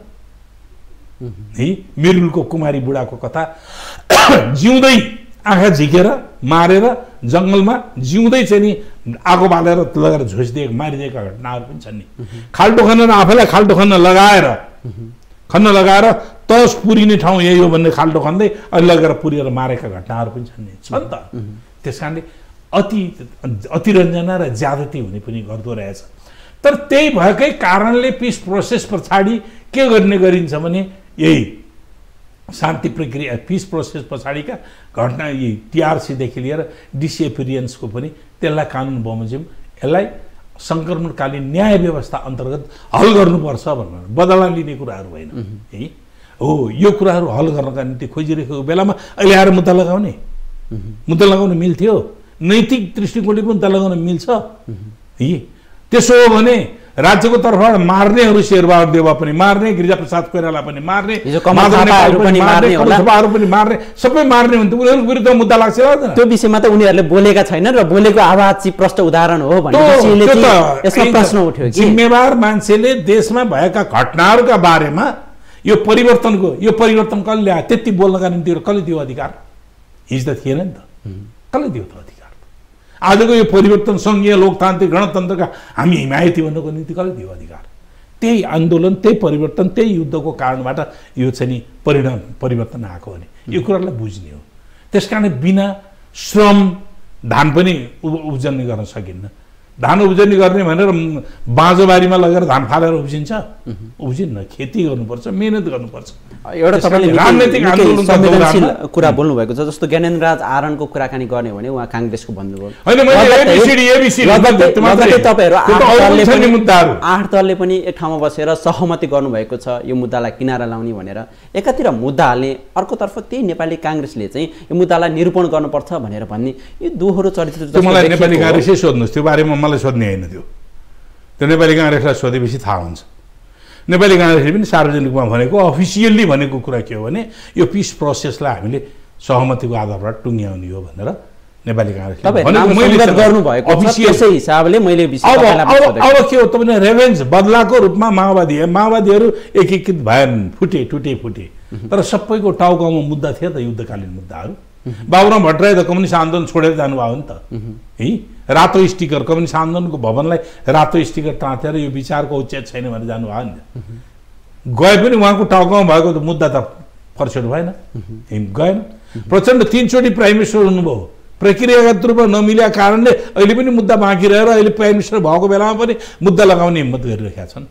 है, मिरुलको कुमारी बुढाको कथा, जिउँदै आँखा झिकेर मारेर जङ्गलमा जिउँदै चाहिँ नि आगो बालेर लगाएर झुसिदिएको, मारिदिएका घटनाहरू पनि छन् नि। खाल्टो खनेर आफैलाई खाल्टो खन्न लगाएर, खन्न लगाएर तस पुरिने ठाउँ यही हो भन्ने खाल्टो खन्दै अलि लगेर पुरेर मारेका घटनाहरू पनि छन् नि, छन् त। त्यस कारणले अति अतिरञ्जना र ज्यादती हुने पनि गर्दो रहेछ। तर त्यही भएकै कारणले पीस प्रोसेस पछाडि के गर्ने गरिन्छ भने यही शान्ति प्रक्रिया, पीस प्रोसेस पछाडिका घटना, यी टिआरसीदेखि लिएर डिसएपियरेन्सको पनि, त्यसलाई कानुन बमोजिम यसलाई सङ्क्रमणकालीन न्याय व्यवस्था अन्तर्गत हल गर्नुपर्छ भनेर, बदला लिने कुराहरू होइन है हो। यो कुराहरू हल गर्नका निम्ति खोजिरहेको बेलामा अहिले आएर मुद्दा लगाउने, मुद्दा लगाउन मिल्थ्यो, नैतिक दृष्टिकोणले पनि मुद्दा लगाउन मिल्छ है। त्यसो हो भने राज्यको तर्फबाट मार्नेहरू शेरबहादुर देउवा पनि मार्ने, गिरिजा प्रसाद कोइराला पनि मार्ने, कमलथापाहरू पनि मार्ने, सबै मार्ने भन्थे। उनीहरूको विरुद्ध मुद्दा लाग्छ, त्यो विषयमा त उनीहरूले बोलेका छैनन् र बोलेको आवाज चाहिँ प्रष्ट उदाहरण हो भनेपछि यसमा प्रश्न उठ्यो कि जिम्मेवार मान्छेले देशमा भएका घटनाहरूका बारेमा यो परिवर्तन को यो परिवर्तन कसले ल्यायो त्यति बोल्नका निम्ति कसले दियो अधिकार? हिजो त थिएन नि त, कसले दियो त अधिकार? आजको यो परिवर्तन संघीय लोकतान्त्रिक गणतन्त्रका हामी हिमायती भन्नुको निम्ति कसले दियो अधिकार? त्यही आन्दोलन, त्यही परिवर्तन, त्यही युद्धको कारणबाट यो चाहिँ नि परिणाम परिवर्तन आएको हो नि। यो कुरालाई बुझ्ने हो। त्यसकारण बिना श्रम धान पनि उब्जनी गर्न सकिन्न। धान उब्जनी गर्ने भनेर बाँझोबारीमा लगेर धान फालेर उब्जिन्छ उब्जिन्न। खेती गर्नुपर्छ, मेहनत गर्नुपर्छ। एउटा तपाईले राजनीतिक आन्दोलन संवेदनशील कुरा बोल्नु भएको छ। जस्तो ज्ञानेन्द्र राज आरणको कुराकानी गर्ने भने उहाँ कांग्रेसको भन्नुभयो। हैन मैले एबीसीडी एबीसीडी मात्रै तपाईहरु आठ दलले पनि एक ठाउँमा बसेर सहमति गर्नु भएको छ यो मुद्दालाई किनारा लाउने भनेर। एकातिर मुद्दा हाल्ने, अर्कोतर्फ त्यही नेपाली कांग्रेसले चाहिँ यो मुद्दालाई निरूपण गर्नुपर्छ भनेर भन्ने यो दोहोरो चरित्र। मलाई नेपाली कांग्रेसले सोध्नुस्, त्यो बारेमा मलाई सोध्ने हैन। त्यो त्यो नेपाली कांग्रेसलाई सोधेपछि थाहा हुन्छ। नेपाली कांग्रेसले पनि सार्वजनिकमा भनेको, अफिसियल्ली भनेको कुरा के हो भने यो पीस प्रोसेसलाई हामीले सहमतिको आधारमा टुङ्ग्याउने हो भनेर नेपाली कांग्रेसले भनेको। मैले गर्नु भएको अफिसियलको हिसाबले मैले विषय अब अब के हो त भने रेभेन्ज बदलाको रूपमा माओवादी माओवादीहरू एकीकृत भएन, फुटे टुटे फुटे। तर सबैको टाउकोमा मुद्दा थियो त युद्धकालीन मुद्दाहरू। बाबुराम भट्टराई त कम्युनिस्ट आन्दोलन छोडेर जानुभयो नि त। है रातो स्टिकर, कम्युनिस्ट आन्दोलनको भवनलाई रातो स्टिकर टाँसेर यो विचारको औचित्य छैन भनेर जानुभयो नि। गए पनि उहाँको टाउकोमा भएको त मुद्दा त फर्स्युट भएन, गएन। प्रचण्ड तीनचोटि प्राइम मिनिस्टर हुनुभयो। प्रक्रियागत रूपमा नमिलेका कारणले अहिले पनि मुद्दा बाँकी रहेर अहिले प्राइम मिनिस्टर भएको बेलामा पनि मुद्दा लगाउने हिम्मत गरिरहेका छन्।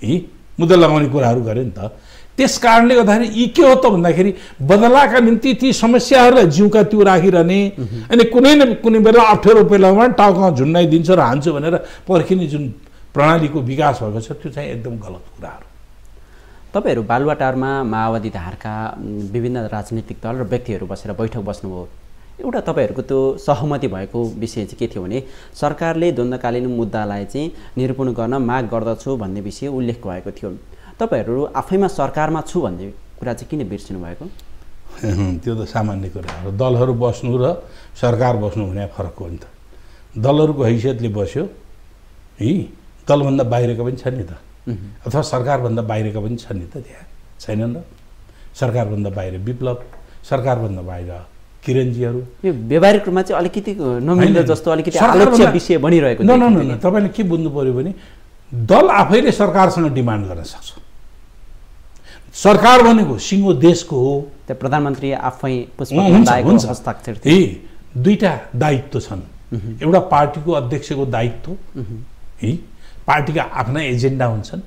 है मुद्दा लगाउने कुराहरू गरे नि त। त्यस कारणले गर्दाखेरि यी के हो त भन्दाखेरि बदलाका निम्ति ती समस्याहरूलाई जिउका त्यो राखिरहने अनि कुनै न कुनै बेला अप्ठ्यारो बेलामा टाउकोमा झुन्डाइदिन्छ र हान्छु भनेर पर्खिने जुन प्रणालीको विकास भएको छ त्यो चाहिँ एकदम गलत कुराहरू। तपाईँहरू बालुवाटारमा माओवादी धारका विभिन्न राजनीतिक दल र व्यक्तिहरू बसेर बैठक बस्नुभयो। एउटा तपाईहरुको त्यो सहमति भएको विषय चाहिँ के थियो भने सरकारले द्वन्द्वकालीन मुद्दालाई चाहिँ निरूपण गर्न माग गर्दछु भन्ने विषय उल्लेख भएको थियो। तपाईहरु आफैमा सरकारमा छु भन्ने कुरा चाहिँ किन बिर्सिनु भएको? त्यो त सामान्य कुरा हो। दलहरु बस्नु र सरकार बस्नु भने फरक हो नि त। दलहरुको हैसियतले बस्यो, है दलभन्दा बाहिरका पनि छन् नि त, अथवा सरकारभन्दा बाहिरका पनि छन् नि त। त्यहाँ छैनन् र सरकारभन्दा बाहिर विप्लव, सरकारभन्दा बाहिर किरणजीहरु। यो व्यवहारिक रूपमा चाहिँ अलिकति नमिल्ने जस्तो अलिकति आलोच्य विषय बनिरहेको छ। न न न तपाईले के बुझ्नु पर्यो भने दल आफैले सरकारसँग डिमान्ड गर्न सक्छ। सरकार भनेको सिङ्गो देशको हो। त्यो प्रधानमन्त्री आफै पुष्पको हस्ताक्षर थियो। ए दुईटा दायित्व छन्, एउटा पार्टीको अध्यक्षको दायित्व, है पार्टीका आफ्ना एजेन्डा हुन्छन्।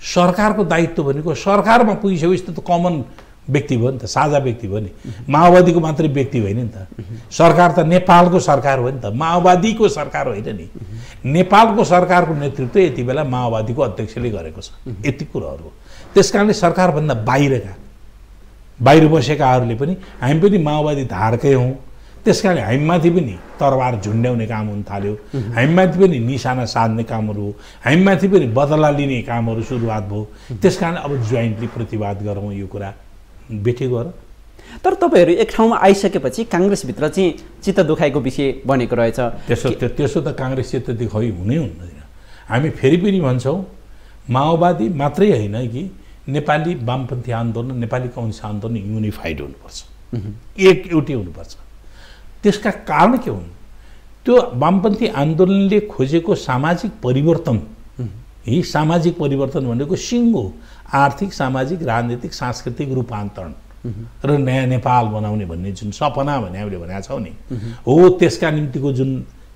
सरकारको दायित्व भनेको सरकारमा पुगिसकेपछि त कमन व्यक्ति भयो नि त, साझा व्यक्ति भयो नि। माओवादीको मात्रै व्यक्ति होइन नि त। सरकार त नेपालको सरकार हो नि त, माओवादीको सरकार होइन नि। नेपालको सरकारको नेतृत्व यति बेला माओवादीको अध्यक्षले गरेको छ। यति कुराहरू हो। त्यसकारणले सरकारभन्दा बाहिरका बाहिर बसेकाहरूले पनि हामी पनि माओवादी धारकै हौँ, त्यसकारणले हामीमाथि पनि तरवार झुन्ड्याउने काम हुन थाल्यो, हामीमाथि पनि निशाना साध्ने कामहरू हो, हामीमाथि पनि बदला लिने कामहरू सुरुवात भयो। त्यसकारण अब जोइन्टली प्रतिवाद गरौँ यो कुरा बेठे गर। तर तपाईहरु एक ठाउँमा आइसकेपछि कांग्रेसभित्र चाहिँ चित्त दुखाइको विषय बनेको रहेछ। त्यसो त्यसो त कांग्रेस चित्त दुखाइ हुनै हुँदैन। हामी फेरि पनि भन्छौँ माओवादी मात्रै होइन कि नेपाली वामपन्थी आन्दोलन, नेपाली कम्युनिस्ट आन्दोलन युनिफाइड हुनुपर्छ, एक एउटै हुनुपर्छ। त्यसका कारण के हुन्? त्यो वामपन्थी आन्दोलनले खोजेको सामाजिक परिवर्तन, यी सामाजिक परिवर्तन भनेको सिङ्गो आर्थिक, सामाजिक, राजनीतिक, सांस्कृतिक रूपान्तरण र नयाँ नेपाल बनाउने भन्ने जुन सपना भने हामीले भनेका छौँ नि हो। त्यसका निम्तिको जुन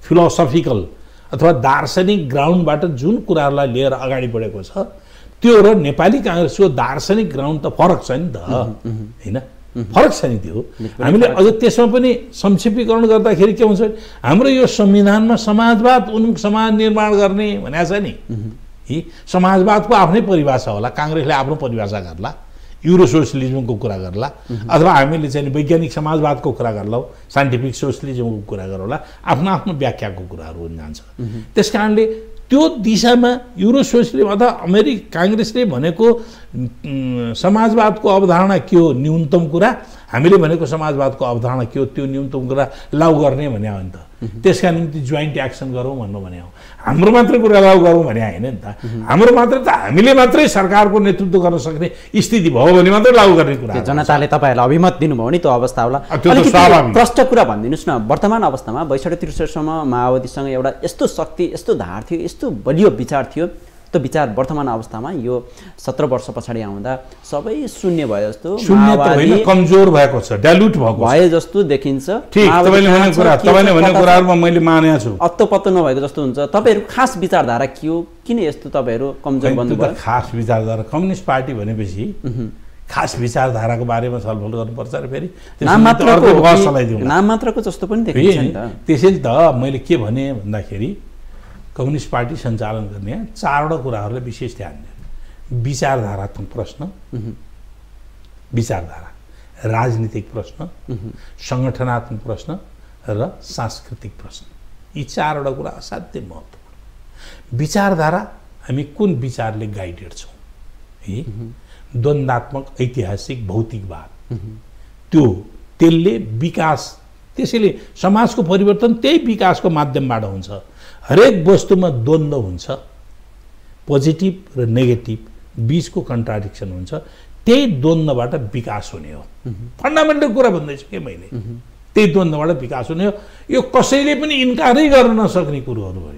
फिलोसफिकल अथवा दार्शनिक ग्राउन्डबाट जुन कुराहरूलाई लिएर अगाडि बढेको छ त्यो र नेपाली कांग्रेसको दार्शनिक ग्राउन्ड त फरक छ नि त, होइन? फरक छ नि त्यो। हामीले अझ त्यसमा पनि संक्षिप्तीकरण गर्दाखेरि के हुन्छ भने हाम्रो यो संविधानमा समाजवाद उन्मुख समाज निर्माण गर्ने भनेको छ नि। यी समाजवादको आफ्नै परिभाषा होला, कांग्रेसले आफ्नो परिभाषा गर्ला, युरो सोसलिजमको कुरा गर्ला, अथवा हामीले चाहिँ वैज्ञानिक समाजवादको कुरा गर्ला, साइन्टिफिक सोसलिजमको कुरा गरौँला। आफ्नो आफ्नो व्याख्याको कुराहरू हुन जान्छ। त्यस कारणले त्यो दिशामा युरो सोसलिजम अथवा अमेरिकी कांग्रेसले भनेको समाजवादको अवधारणा के हो न्यूनतम कुरा, हामीले भनेको समाजवादको अवधारणा के हो त्यो न्यूनतम कुरा लागू गर्ने भन्या हो नि त। त्यसका निम्ति ज्वाइन्ट एक्सन गरौँ भन्नु भने हो, हाम्रो मात्र कुरा लागू गरौँ भने हैन नि त। हाम्रो मात्र त हामीले मात्रै सरकारको नेतृत्व गर्न सक्ने स्थिति भयो भने मात्र लागू गर्ने कुरा हो। जनताले तपाईहरुलाई अभिमत दिनुभयो नि त्यो अवस्था होला। अलिकति प्रष्ट कुरा भनिदिनुस् न, वर्तमान अवस्थामा बैसठी त्रिसठी सम्म माओवादीसँग एउटा यस्तो शक्ति, यस्तो धार थियो, यस्तो बलियो विचार थियो, त्यो विचार वर्तमान अवस्थामा यो सत्र वर्ष पछाडि आउँदा सबै शून्य भए जस्तो, शून्य त होइन कमजोर भएको छ, डाइल्युट भएको भए जस्तो देखिन्छ। ठीक तपाईले भनेको कुरा, तपाईले भनेको कुराहरुमा मैले मानेको छु, अत्तोपत्तो नभएको जस्तो हुन्छ। तपाईहरु खास विचारधारा के हो, किन यस्तो तपाईहरु कमजोर बन्नुभयो? खास विचारधारा कम्युनिस्ट पार्टी भनेपछि खास विचारधाराको बारेमा छलफल गर्नुपर्छ र फेरि नाम मात्रको बहस चलाइदिउँ, नाम मात्रको जस्तो पनि देखिन्छ नि त। त्यसैले त मैले के भने भन्दाखेरि कम्युनिस्ट पार्टी सञ्चालन गर्ने चारवटा कुराहरुलाई विशेष ध्यान दिनु, विचारधारात्मक प्रश्न, विचारधारा, राजनीतिक प्रश्न, संगठनात्मक प्रश्न र सांस्कृतिक प्रश्न। यी चारवटा कुरा असाध्यै महत्त्वपूर्ण। विचारधारा, हामी कुन विचारले गाइडेड छौँ, है द्वन्द्वात्मक ऐतिहासिक भौतिकवाद, त्यो त्यसले विकास, त्यसैले समाजको परिवर्तन त्यही विकासको माध्यमबाट हुन्छ। हरेक वस्तुमा द्वन्द्व हुन्छ, पोजिटिभ र नेगेटिभ बीचको कन्ट्राडिक्सन हुन्छ, त्यही द्वन्द्वबाट विकास हुने हो। फन्डामेन्टल कुरा भन्दैछु के मैले, त्यही द्वन्द्वबाट विकास हुने हो। यो कसैले पनि इन्कारै गर्न नसक्ने कुरोहरू हो।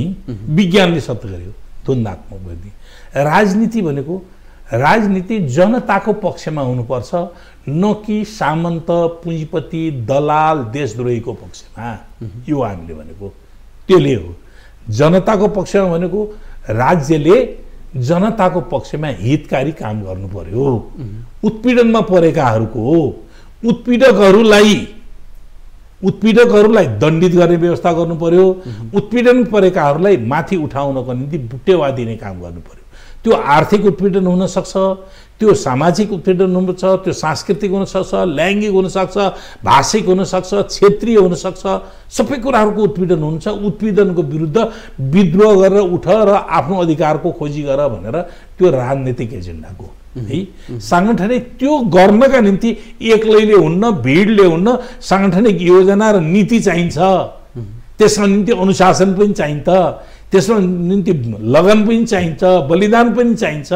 विज्ञानले सत्य गर्यो द्वन्द्वात्मक बुद्धि। राजनीति भनेको राजनीति जनताको पक्षमा हुनुपर्छ, न कि सामन्त पुँजीपति दलाल देशद्रोहीको पक्षमा। यो हामीले भनेको त्यसले हो। जनताको पक्षमा भनेको राज्यले जनताको पक्षमा हितकारी काम गर्नु पर्यो, उत्पीडनमा परेकाहरूको उत्पीडकहरूलाई उत्पीडकहरूलाई दण्डित गर्ने व्यवस्था गर्नु पर्यो, उत्पीडनमा परेकाहरूलाई माथि उठाउनको निम्ति टेवा दिने काम गर्नु पर्यो। त्यो आर्थिक उत्पीडन हुन सक्छ, त्यो सामाजिक उत्पीडन हुन सक्छ, त्यो सांस्कृतिक हुन सक्छ, लैङ्गिक हुन सक्छ, भाषिक हुन सक्छ, क्षेत्रीय हुन सक्छ, सबै कुराहरुको उत्पीडन हुन्छ। उत्पीडनको विरुद्ध विद्रोह गरेर उठ र आफ्नो अधिकारको खोजी गर भनेर त्यो राजनीतिक एजेन्डाको है। सांगठनिक त्यो गर्नका निम्ति एक्लैले हुन्न, भिडले हुन्न, सांगठनिक योजना र नीति चाहिन्छ, त्यसका निम्ति अनुशासन पनि चाहिन्छ, त्यसको निम्ति लगन पनि चाहिन्छ, बलिदान पनि चाहिन्छ,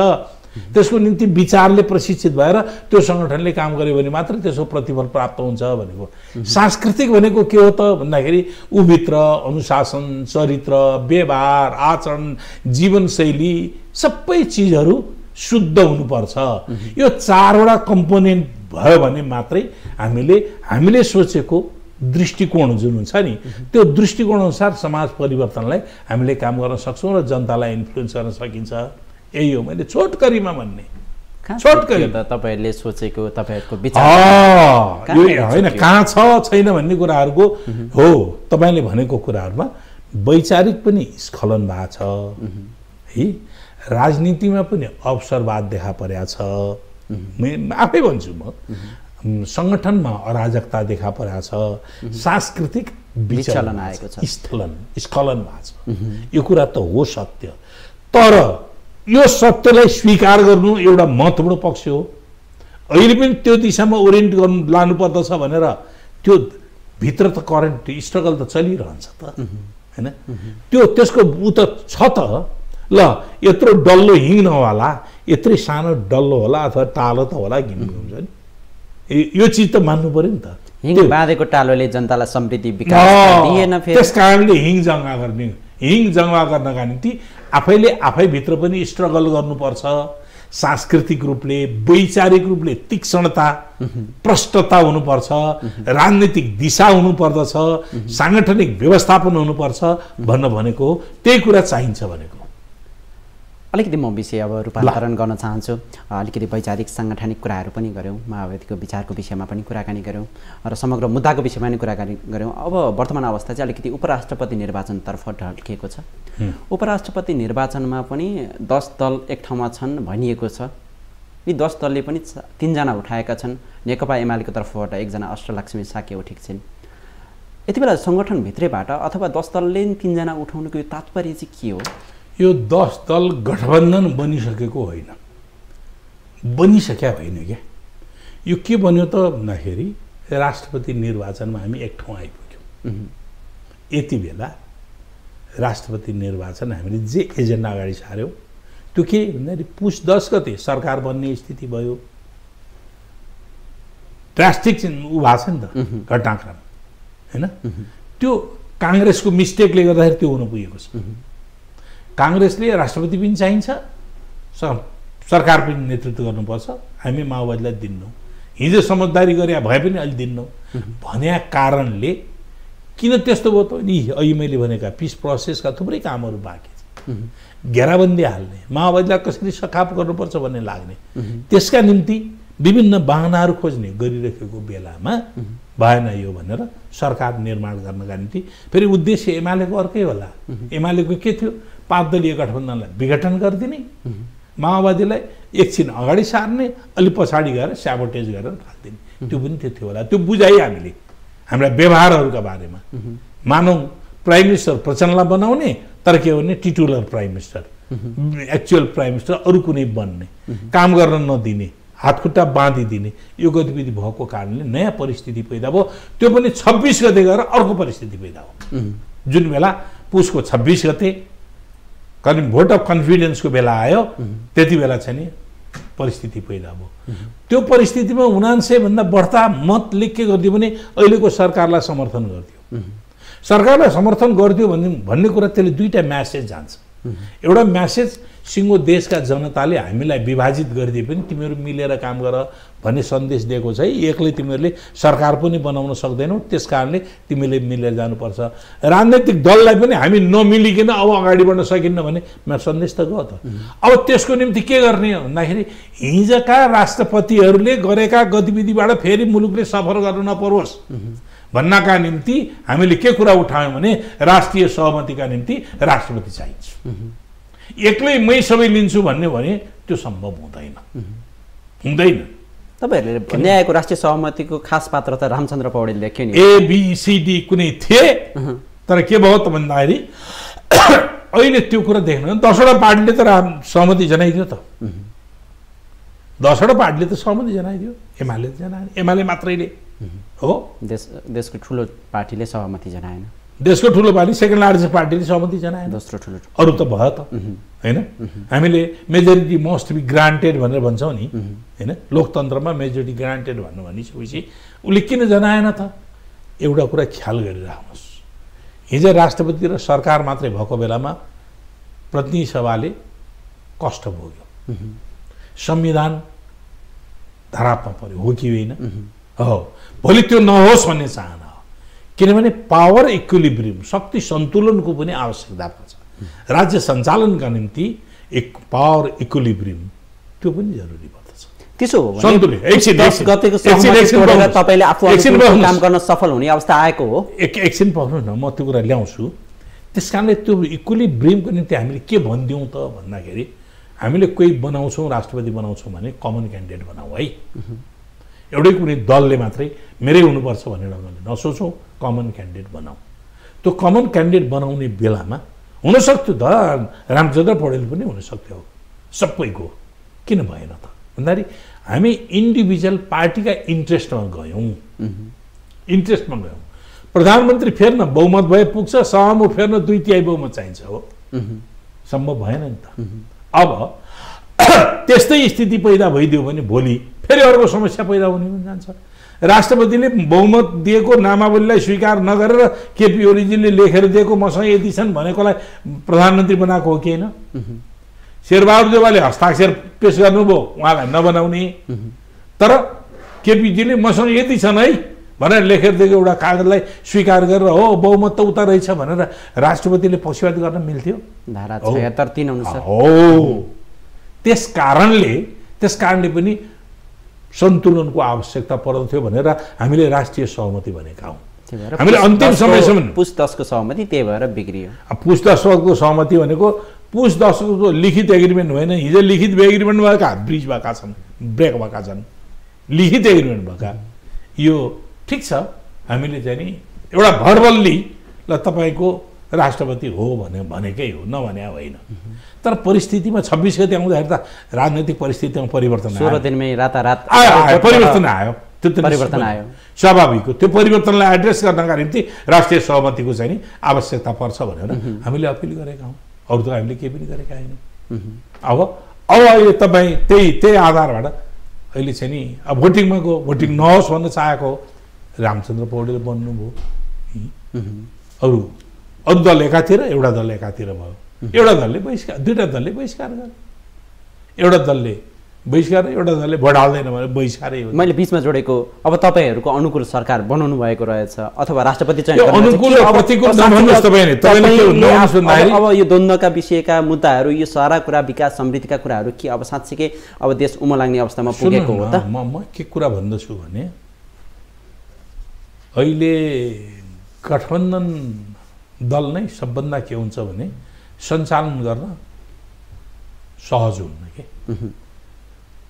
त्यसको निम्ति विचारले प्रशिक्षित भएर त्यो संगठनले काम गर्यो भने मात्र त्यसको प्रतिफल प्राप्त हुन्छ भनेको। सांस्कृतिक भनेको के हो त भन्दाखेरि उभित्र अनुशासन, चरित्र, व्यवहार, आचरण, जीवनशैली सबै चिजहरू शुद्ध हुनुपर्छ। यो चारवटा कम्पोनेन्ट भयो भने मात्रै हामीले हामीले सोचेको दृष्टिकोण जुन हुन्छ नि त्यो दृष्टिकोण अनुसार समाज परिवर्तनलाई हामीले काम गर्न सक्छौँ र जनतालाई इन्फ्लुएन्स गर्न सकिन्छ। यही हो मैले छोटकरीमा भन्ने। छोटकरी त तपाईहरुले सोचेको तपाईहरुको विचार हैन, कहाँ छ छैन भन्ने कुराहरुको हो। तपाईले भनेको कुराहरुमा वैचारिक पनि स्खलन भएको छ है, राजनीतिमा पनि अवसरवाद देखा परेको छ। म आफै भन्छु, म संगठनमा अराजकता देखा परेको छ, सांस्कृतिक विचलन आएको छ, स्खलन स्खलन भएको छ। यो कुरा त हो सत्य, तर यो सत्यलाई स्वीकार गर्नु एउटा महत्त्वपूर्ण पक्ष हो। अहिले पनि त्यो दिशामा ओरिएन्ट गर्नु लानुपर्दछ भनेर त्यो भित्र त करेन्ट स्ट्रगल त चलिरहन्छ त हैन। त्यो त्यसको उ त छ त, ल यत्रो डल्लो हिङ नहोला, यत्रै सानो डल्लो होला अथवा टालो त होला घिन्नु हुन्छ नि, यो चिज त मान्नु पर्यो नि त। हिङ बाँधेको टालोले जनतालाई समृद्धि विकास दिएन, फेरि त्यसकारणले हिङ जङ्गा गर्ने, हिङ जङ्गा गर्नका निम्ति आफैले आफै भित्र पनि स्ट्रगल गर्नुपर्छ। सांस्कृतिक रूपले, वैचारिक रूपले तीक्ष्णता, प्रष्टता हुनुपर्छ, राजनीतिक दिशा हुनुपर्दछ, सांगठनिक व्यवस्थापन हुनुपर्छ भन्न भनेको हो। त्यही कुरा चाहिन्छ भनेको। अलिकति म विषय अब रूपान्तरण गर्न चाहन्छु। अलिकति वैचारिक सांगठनिक कुराहरू पनि गऱ्यौँ, माओवादीको विचारको विषयमा पनि कुराकानी गऱ्यौँ र समग्र मुद्दाको विषयमा पनि कुराकानी गऱ्यौँ। अब वर्तमान अवस्था चाहिँ अलिकति उपराष्ट्रपति निर्वाचनतर्फ ढल्किएको छ। उपराष्ट्रपति निर्वाचनमा पनि दस दल एक ठाउँमा छन् भनिएको छ। यी दस दलले पनि तीनजना उठाएका छन्। नेकपा एमालेको तर्फबाट एकजना अष्टलक्ष्मी शाक्य उठेकी छिन्। यति बेला सङ्गठनभित्रैबाट अथवा दस दलले तीनजना उठाउनुको यो तात्पर्य चाहिँ के हो? यो दस दल गठबन्धन बनिसकेको होइन, बनिसक्या होइन क्या। यो के बन्यो त भन्दाखेरि राष्ट्रपति निर्वाचनमा हामी एक ठाउँ आइपुग्यौँ। यति बेला राष्ट्रपति निर्वाचन हामीले जे एजेन्डा अगाडि सार्यौँ त्यो के भन्दाखेरि पुस दस गते सरकार बन्ने स्थिति भयो। ड्रास्टिक उ भएको नि त घटनाक्रम हैन, त्यो कांग्रेसको मिस्टेकले गर्दाखेरि त्यो हुन पुगेको छ। कांग्रेसले राष्ट्रपति पनि चाहिन्छ, सरकार पनि नेतृत्व गर्नुपर्छ, हामी माओवादीलाई दिन्नौ, हिजो समझदारी गरे भए पनि अलि दिन्नौ भन्या कारणले किन त्यस्तो भयो त? नि अघि मैले भनेका पीस प्रोसेसका थुप्रै कामहरू बाँकी छ, घेराबन्दी हाल्ने, माओवादीलाई कसरी सखाप गर्नुपर्छ भन्ने लाग्ने, त्यसका निम्ति विभिन्न बाहनाहरू खोज्ने गरिरहेको बेलामा भएन यो भनेर सरकार निर्माण गर्नका निम्ति फेरि उद्देश्य एमालेको अर्कै होला। एमालेको के थियो? पाँच दलीय गठबन्धनलाई विघटन गरिदिने, माओवादीलाई एकछिन अगाडि सार्ने, अलि पछाडि गएर स्याबोटेज गरेर फाल्दिने, त्यो पनि त्यो थियो होला। त्यो बुझाइ हामीले हाम्रा व्यवहारहरूका बारेमा मानौँ प्राइम मिनिस्टर प्रचण्डलाई बनाउने, तर के भने titular prime minister, actual prime minister अरू कुनै बन्ने, काम गर्न नदिने, हातखुट्टा बाँधिदिने यो गतिविधि भएको कारणले नयाँ परिस्थिति पैदा भयो। त्यो पनि छब्बिस गते गएर अर्को परिस्थिति पैदा हो, जुन बेला पुसको छब्बिस गते करिब भोट अफ कन्फिडेन्सको बेला आयो, त्यति बेला चाहिँ नि परिस्थिति पैदा भयो। त्यो परिस्थितिमा उनान्सय भन्दा बढ्ता मतले के गरिदियो भने अहिलेको सरकारलाई समर्थन गरिदियो। सरकारलाई समर्थन गरिदियो भन्ने भन्ने कुरा त्यसले दुईटा म्यासेज जान्छ। एउटा म्यासेज सिङ्गो देशका जनताले हामीलाई विभाजित गरिदिए पनि तिमीहरू मिलेर काम गर भन्ने सन्देश दिएको छ, एक्लै तिमीहरूले सरकार पनि बनाउन सक्दैनौ, त्यसकारणले तिमीले मिलेर जानुपर्छ। राजनीतिक दललाई पनि हामी नमिलिकन अब अगाडि बढ्न सकिन्न भन्ने सन्देश त गयो त। अब त्यसको निम्ति के गर्ने भन्दाखेरि हिजोका राष्ट्रपतिहरूले गरेका गतिविधिबाट फेरि मुलुकले सफर गर्न नपरोस् भन्नका निम्ति हामीले के कुरा उठायौँ भने राष्ट्रिय सहमतिका निम्ति राष्ट्रपति चाहिन्छ, एक्लै मै सबै लिन्छु भन्ने भने त्यो सम्भव हुँदैन हुँदैन। तपाईहरुले भन्दै आएको राष्ट्रिय सहमतिको खास पात्र त रामचन्द्र पौडेल लेख्यो नि, ए बी सी डी कुनै थिए, तर के भयो त भन्दाखेरि अहिले त्यो कुरा देख्नु दसवटा पार्टीले त सहमति जनाइदियो त, दसवटा पार्टीले त सहमति जनाइदियो, एमाले जनाएन, एमाले मात्रैले हो, देश देशको ठुलो पार्टीले सहमति जनाएन, देशको ठुलो पार्टी सेकेन्ड लार्जेस्ट पार्टीले सहमति जनाएन, दोस्रो ठुलो अरू त भयो त हैन। हामीले मेजोरिटी मस्ट बी ग्रान्टेड भनेर भन्छौँ नि हैन, लोकतन्त्रमा मेजोरिटी ग्रान्टेड भन्नु भनिसकेपछि उसले किन जनाएन त? एउटा कुरा ख्याल गरिराख्नुहोस्, हिजो राष्ट्रपति र सरकार मात्रै भएको बेलामा प्रतिनिधि सभाले कष्ट भोग्यो, संविधान धरापमा पर्यो, हो कि होइन? हो, भोलि त्यो नहोस् भन्ने चाहना, किनभने पावर इक्विलिब्रियम शक्ति सन्तुलनको पनि आवश्यकता पर्छ, राज्य सञ्चालनका निम्ति एक पावर इक्विलिब्रियम त्यो पनि जरुरी पर्दछ। त्यसो हो भने दस गतेको समयमा तपाईले आफू काम गर्न सफल हुने अवस्था आएको हो। एक एकछिन पक्नु न, म त्यो कुरा ल्याउँछु। त्यसकारणले त्यो इक्विलिब्रियमको निम्ति हामीले के भन्दियौँ त भन्दाखेरि हामीले कोही बनाउँछौँ राष्ट्रपति बनाउँछौँ भने कमन क्यान्डिडेट बनाऊ है, एउटै कुनै दलले मात्रै मेरै हुनुपर्छ भनेर हामीले नसोचौँ, कमन क्यान्डिडेट बनाऊ। त्यो कमन क्यान्डिडेट बनाउने बेलामा हुनसक्थ्यो त रामचन्द्र पौडेल पनि हुनसक्थ्यो, सबैको किन भएन त भन्दाखेरि हामी इन्डिभिजुअल पार्टीका इन्ट्रेस्टमा गयौँ, इन्ट्रेस्टमा गयौँ। प्रधानमन्त्री फेर्न बहुमत भए पुग्छ, सहमत फेर्न दुई तिहाई बहुमत चाहिन्छ, हो सम्भव भएन नि त। अब त्यस्तै स्थिति पैदा भइदियो भने भोलि फेरि अर्को समस्या पैदा हुने पनि जान्छ। राष्ट्रपतिले बहुमत दिएको नामावलीलाई स्वीकार नगरेर केपी ओलीजीले लेखेर दिएको मसँग यति छन् भनेकोलाई प्रधानमन्त्री बनाएको हो कि होइन? शेरबहादुर देउवाले हस्ताक्षर पेश गर्नुभयो उहाँलाई नबनाउने, तर केपीजीले मसँग यति छन् है भनेर लेखेर दिएको एउटा कागजलाई स्वीकार गरेर हो बहुमत त उता रहेछ भनेर राष्ट्रपतिले पक्षपात गर्न मिल्थ्यो? धारा छयहत्तर तीन अनुसार हो। त्यस कारणले त्यस कारणले पनि सन्तुलनको आवश्यकता पर्दथ्यो भनेर हामीले राष्ट्रिय सहमति भनेका हौं। हामीले अन्तिम समयसम्म पुस दसको सहमति त्यही भएर बिग्रियो। पुस दसको सहमति भनेको पुस दसको लिखित एग्रिमेन्ट होइन, हिजो लिखित एग्रिमेन्ट भएका ब्रिज भएका छन्, ब्रेक भएका छन्, लिखित एग्रिमेन्ट भएका। यो ठिक छ, हामीले चाहिँ नि एउटा भर्बल्ली ल तपाईँको राष्ट्रपति हो भने भनेकै हो नभन्या होइन। तर परिस्थितिमा छब्बीस गते आउँदाखेरि त राजनीतिक परिस्थितिमा परिवर्तन आयो। सोह्र दिनमै रातारात आयो परिवर्तन आयो। त्यो परिवर्तन आयो स्वाभाविक हो। त्यो परिवर्तनलाई एड्रेस गर्नका निम्ति राष्ट्रिय सहमतिको चाहिँ नि आवश्यकता पर्छ भनेर हामीले अपिल गरेका हौं। अरु त हामीले के पनि गरेका हैनौं। अब अब अहिले तपाई त्यही त्यही आधारबाट अहिले चाहिँ नि अब भोटिङमा गयो भोटिङ नहोस् भन्न चाहेको रामचन्द्र पौडेल बन्नुभयो। अरु अरु दल एकातिर एउटा दल एकातिर भयो। एउटा दलले बहिष्कार दुईटा दलले बहिष्कार गर्यो। एउटा दलले बहिष्कार एउटा दलले बढाल्दैन भने बहिष्कारै हो। मैले बीचमा जोडेको अब तपाईहरुको अनुकूल सरकार बनाउनु भएको रहेछ अथवा राष्ट्रपति चाहिँ अनुकूल प्रतिकूल नभन्नुस् तपाईले तपाईले के नहुनु सुन्दै अब यो द्वन्द्वका विषयका मुद्दाहरु यो सारा कुरा विकास समृद्धिका कुराहरु के अब साच्चैकै अब देश उमलाग्ने अवस्थामा पुगेको हो त। म म के कुरा भन्दैछु भने अहिले गठबन्धन दल नै सबभन्दा के हुन्छ भने सञ्चालन गर्न सहज हुन्छ के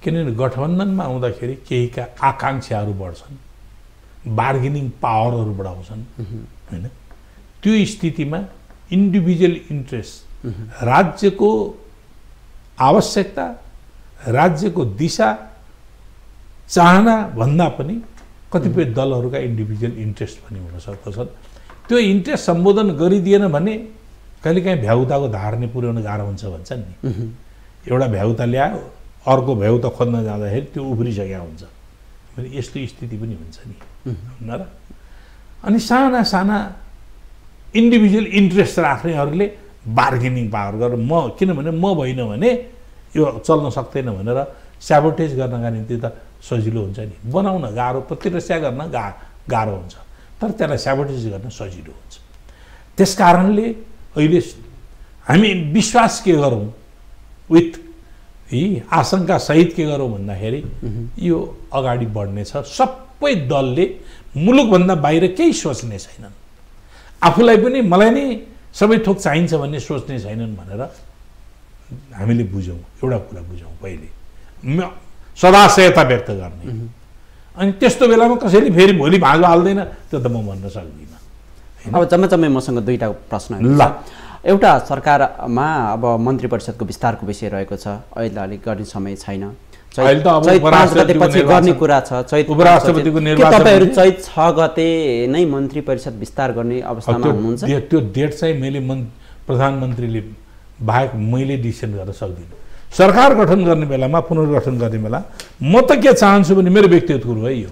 किनभने गठबन्धनमा आउँदाखेरि केहीका आकांक्षाहरू बढ्छन् बार्गेनिङ पावरहरू बढाउँछन् हैन। त्यो स्थितिमा इन्डिभिजुअल इन्ट्रेस्ट राज्यको आवश्यकता राज्यको दिशा चाहना भन्दा पनि कतिपय दलहरूका इन्डिभिजुअल इन्ट्रेस्ट पनि हुन सक्छन्। त्यो इन्ट्रेस्ट सम्बोधन गरिदिएन भने कहिलेकाहीँ भ्याउताको धार्ने पुर्याउन गाह्रो हुन्छ भन्छन् नि। एउटा भ्याउता ल्यायो अर्को भ्याउता खोज्न जाँदाखेरि त्यो उफ्रिसकेको हुन्छ। यस्तो स्थिति पनि हुन्छ नि न र। अनि साना साना इन्डिभिजुअल इन्ट्रेस्ट राख्नेहरूले बार्गेनिङ पावर गरेर म किनभने म भएन भने यो चल्न सक्दैन भनेर स्याबोटेज गर्नका निम्ति त सजिलो हुन्छ नि। बनाउन गाह्रो प्रतिरक्षा गर्न गा गाह्रो हुन्छ तर त्यसलाई स्याबोटेज गर्न सजिलो हुन्छ। त्यसकारणले अहिले हामी विश्वास के गरौँ विथ यी आशंका सहित के गरौँ भन्दाखेरि यो अगाडि बढ्नेछ। सबै दलले मुलुकभन्दा बाहिर केही सोच्ने छैनन्। आफूलाई पनि मलाई नै सबै थोक चाहिन्छ भन्ने सोच्ने छैनन् भनेर हामीले बुझौँ। एउटा कुरा बुझौँ पहिले सदाशयता व्यक्त गर्ने अनि त्यस्तो बेलामा कसैले फेरि भोलि भाँजो हाल्दैन त्यो त म भन्न सक्दिनँ। अब जम्मै जम्मै मसँग दुईटा प्रश्न ल। एउटा सरकारमा अब मन्त्री परिषदको विस्तारको विषय रहेको छ अहिले अलिक गर्ने समय छैन। अहिले त अब उपराष्ट्रपतिपछि गर्ने कुरा छ चैत उपराष्ट्रपतिको निर्वाचन तपाईहरु चैत छ गते नै मन्त्री परिषद विस्तार गर्ने अवस्थामा हुनुहुन्छ। त्यो डेट चाहिँ मैले प्रधानमन्त्रीले बाहेक मैले डिसिजन गर्न सक्दिनँ। सरकार गठन गर्ने बेलामा पुनर्गठन गर्ने बेला म त के चाहन्छु भने मेरो व्यक्तिगत कुरो है यो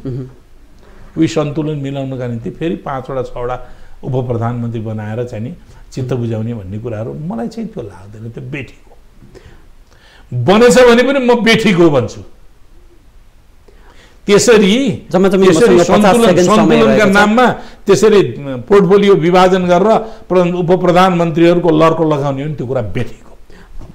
उही सन्तुलन मिलाउनका निम्ति फेरि पाँचवटा छवटा उपप्रधानमन्त्री बनाएर चाहिँ नि चित्त बुझाउने भन्ने कुराहरू मलाई चाहिँ त्यो लाग्दैन। त्यो बेठीको बनेछ भने पनि म बेठीको भन्छु। त्यसरी सन्तुलनका नाममा त्यसरी पोर्टफोलियो विभाजन गरेर उप प्रधानमन्त्रीहरूको लर्को लगाउने हो नि त्यो कुरा बेठीको।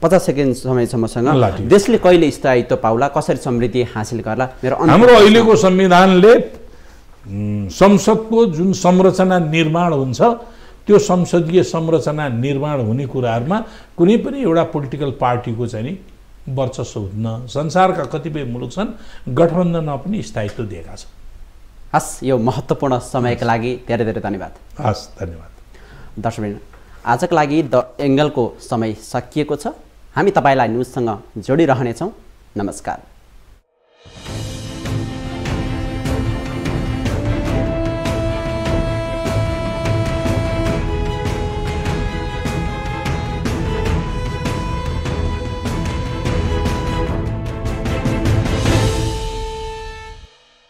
पचास सेकेन्ड समयसम्मसँग देशले कहिले स्थायित्व पाउला कसरी समृद्धि हासिल गर्ला मेरो हाम्रो अहिलेको संविधानले संसदको जुन संरचना निर्माण हुन्छ त्यो संसदीय संरचना निर्माण हुने कुराहरुमा कुनै पनि एउटा पोलिटिकल पार्टीको चाहिँ नि वर्चस्व हुन्न। संसारका कतिपय मुलुक छन् गठबन्धनमा पनि स्थायित्व दिएका छन्। हस् यो महत्त्वपूर्ण समयका लागि धेरै धेरै धन्यवाद। हस् धन्यवाद दर्शकवृन्द। आजको लागि द एङ्गलको समय सकिएको छ। हामी तपाईलाई न्युजसँग जोडिरहनेछौँ। नमस्कार।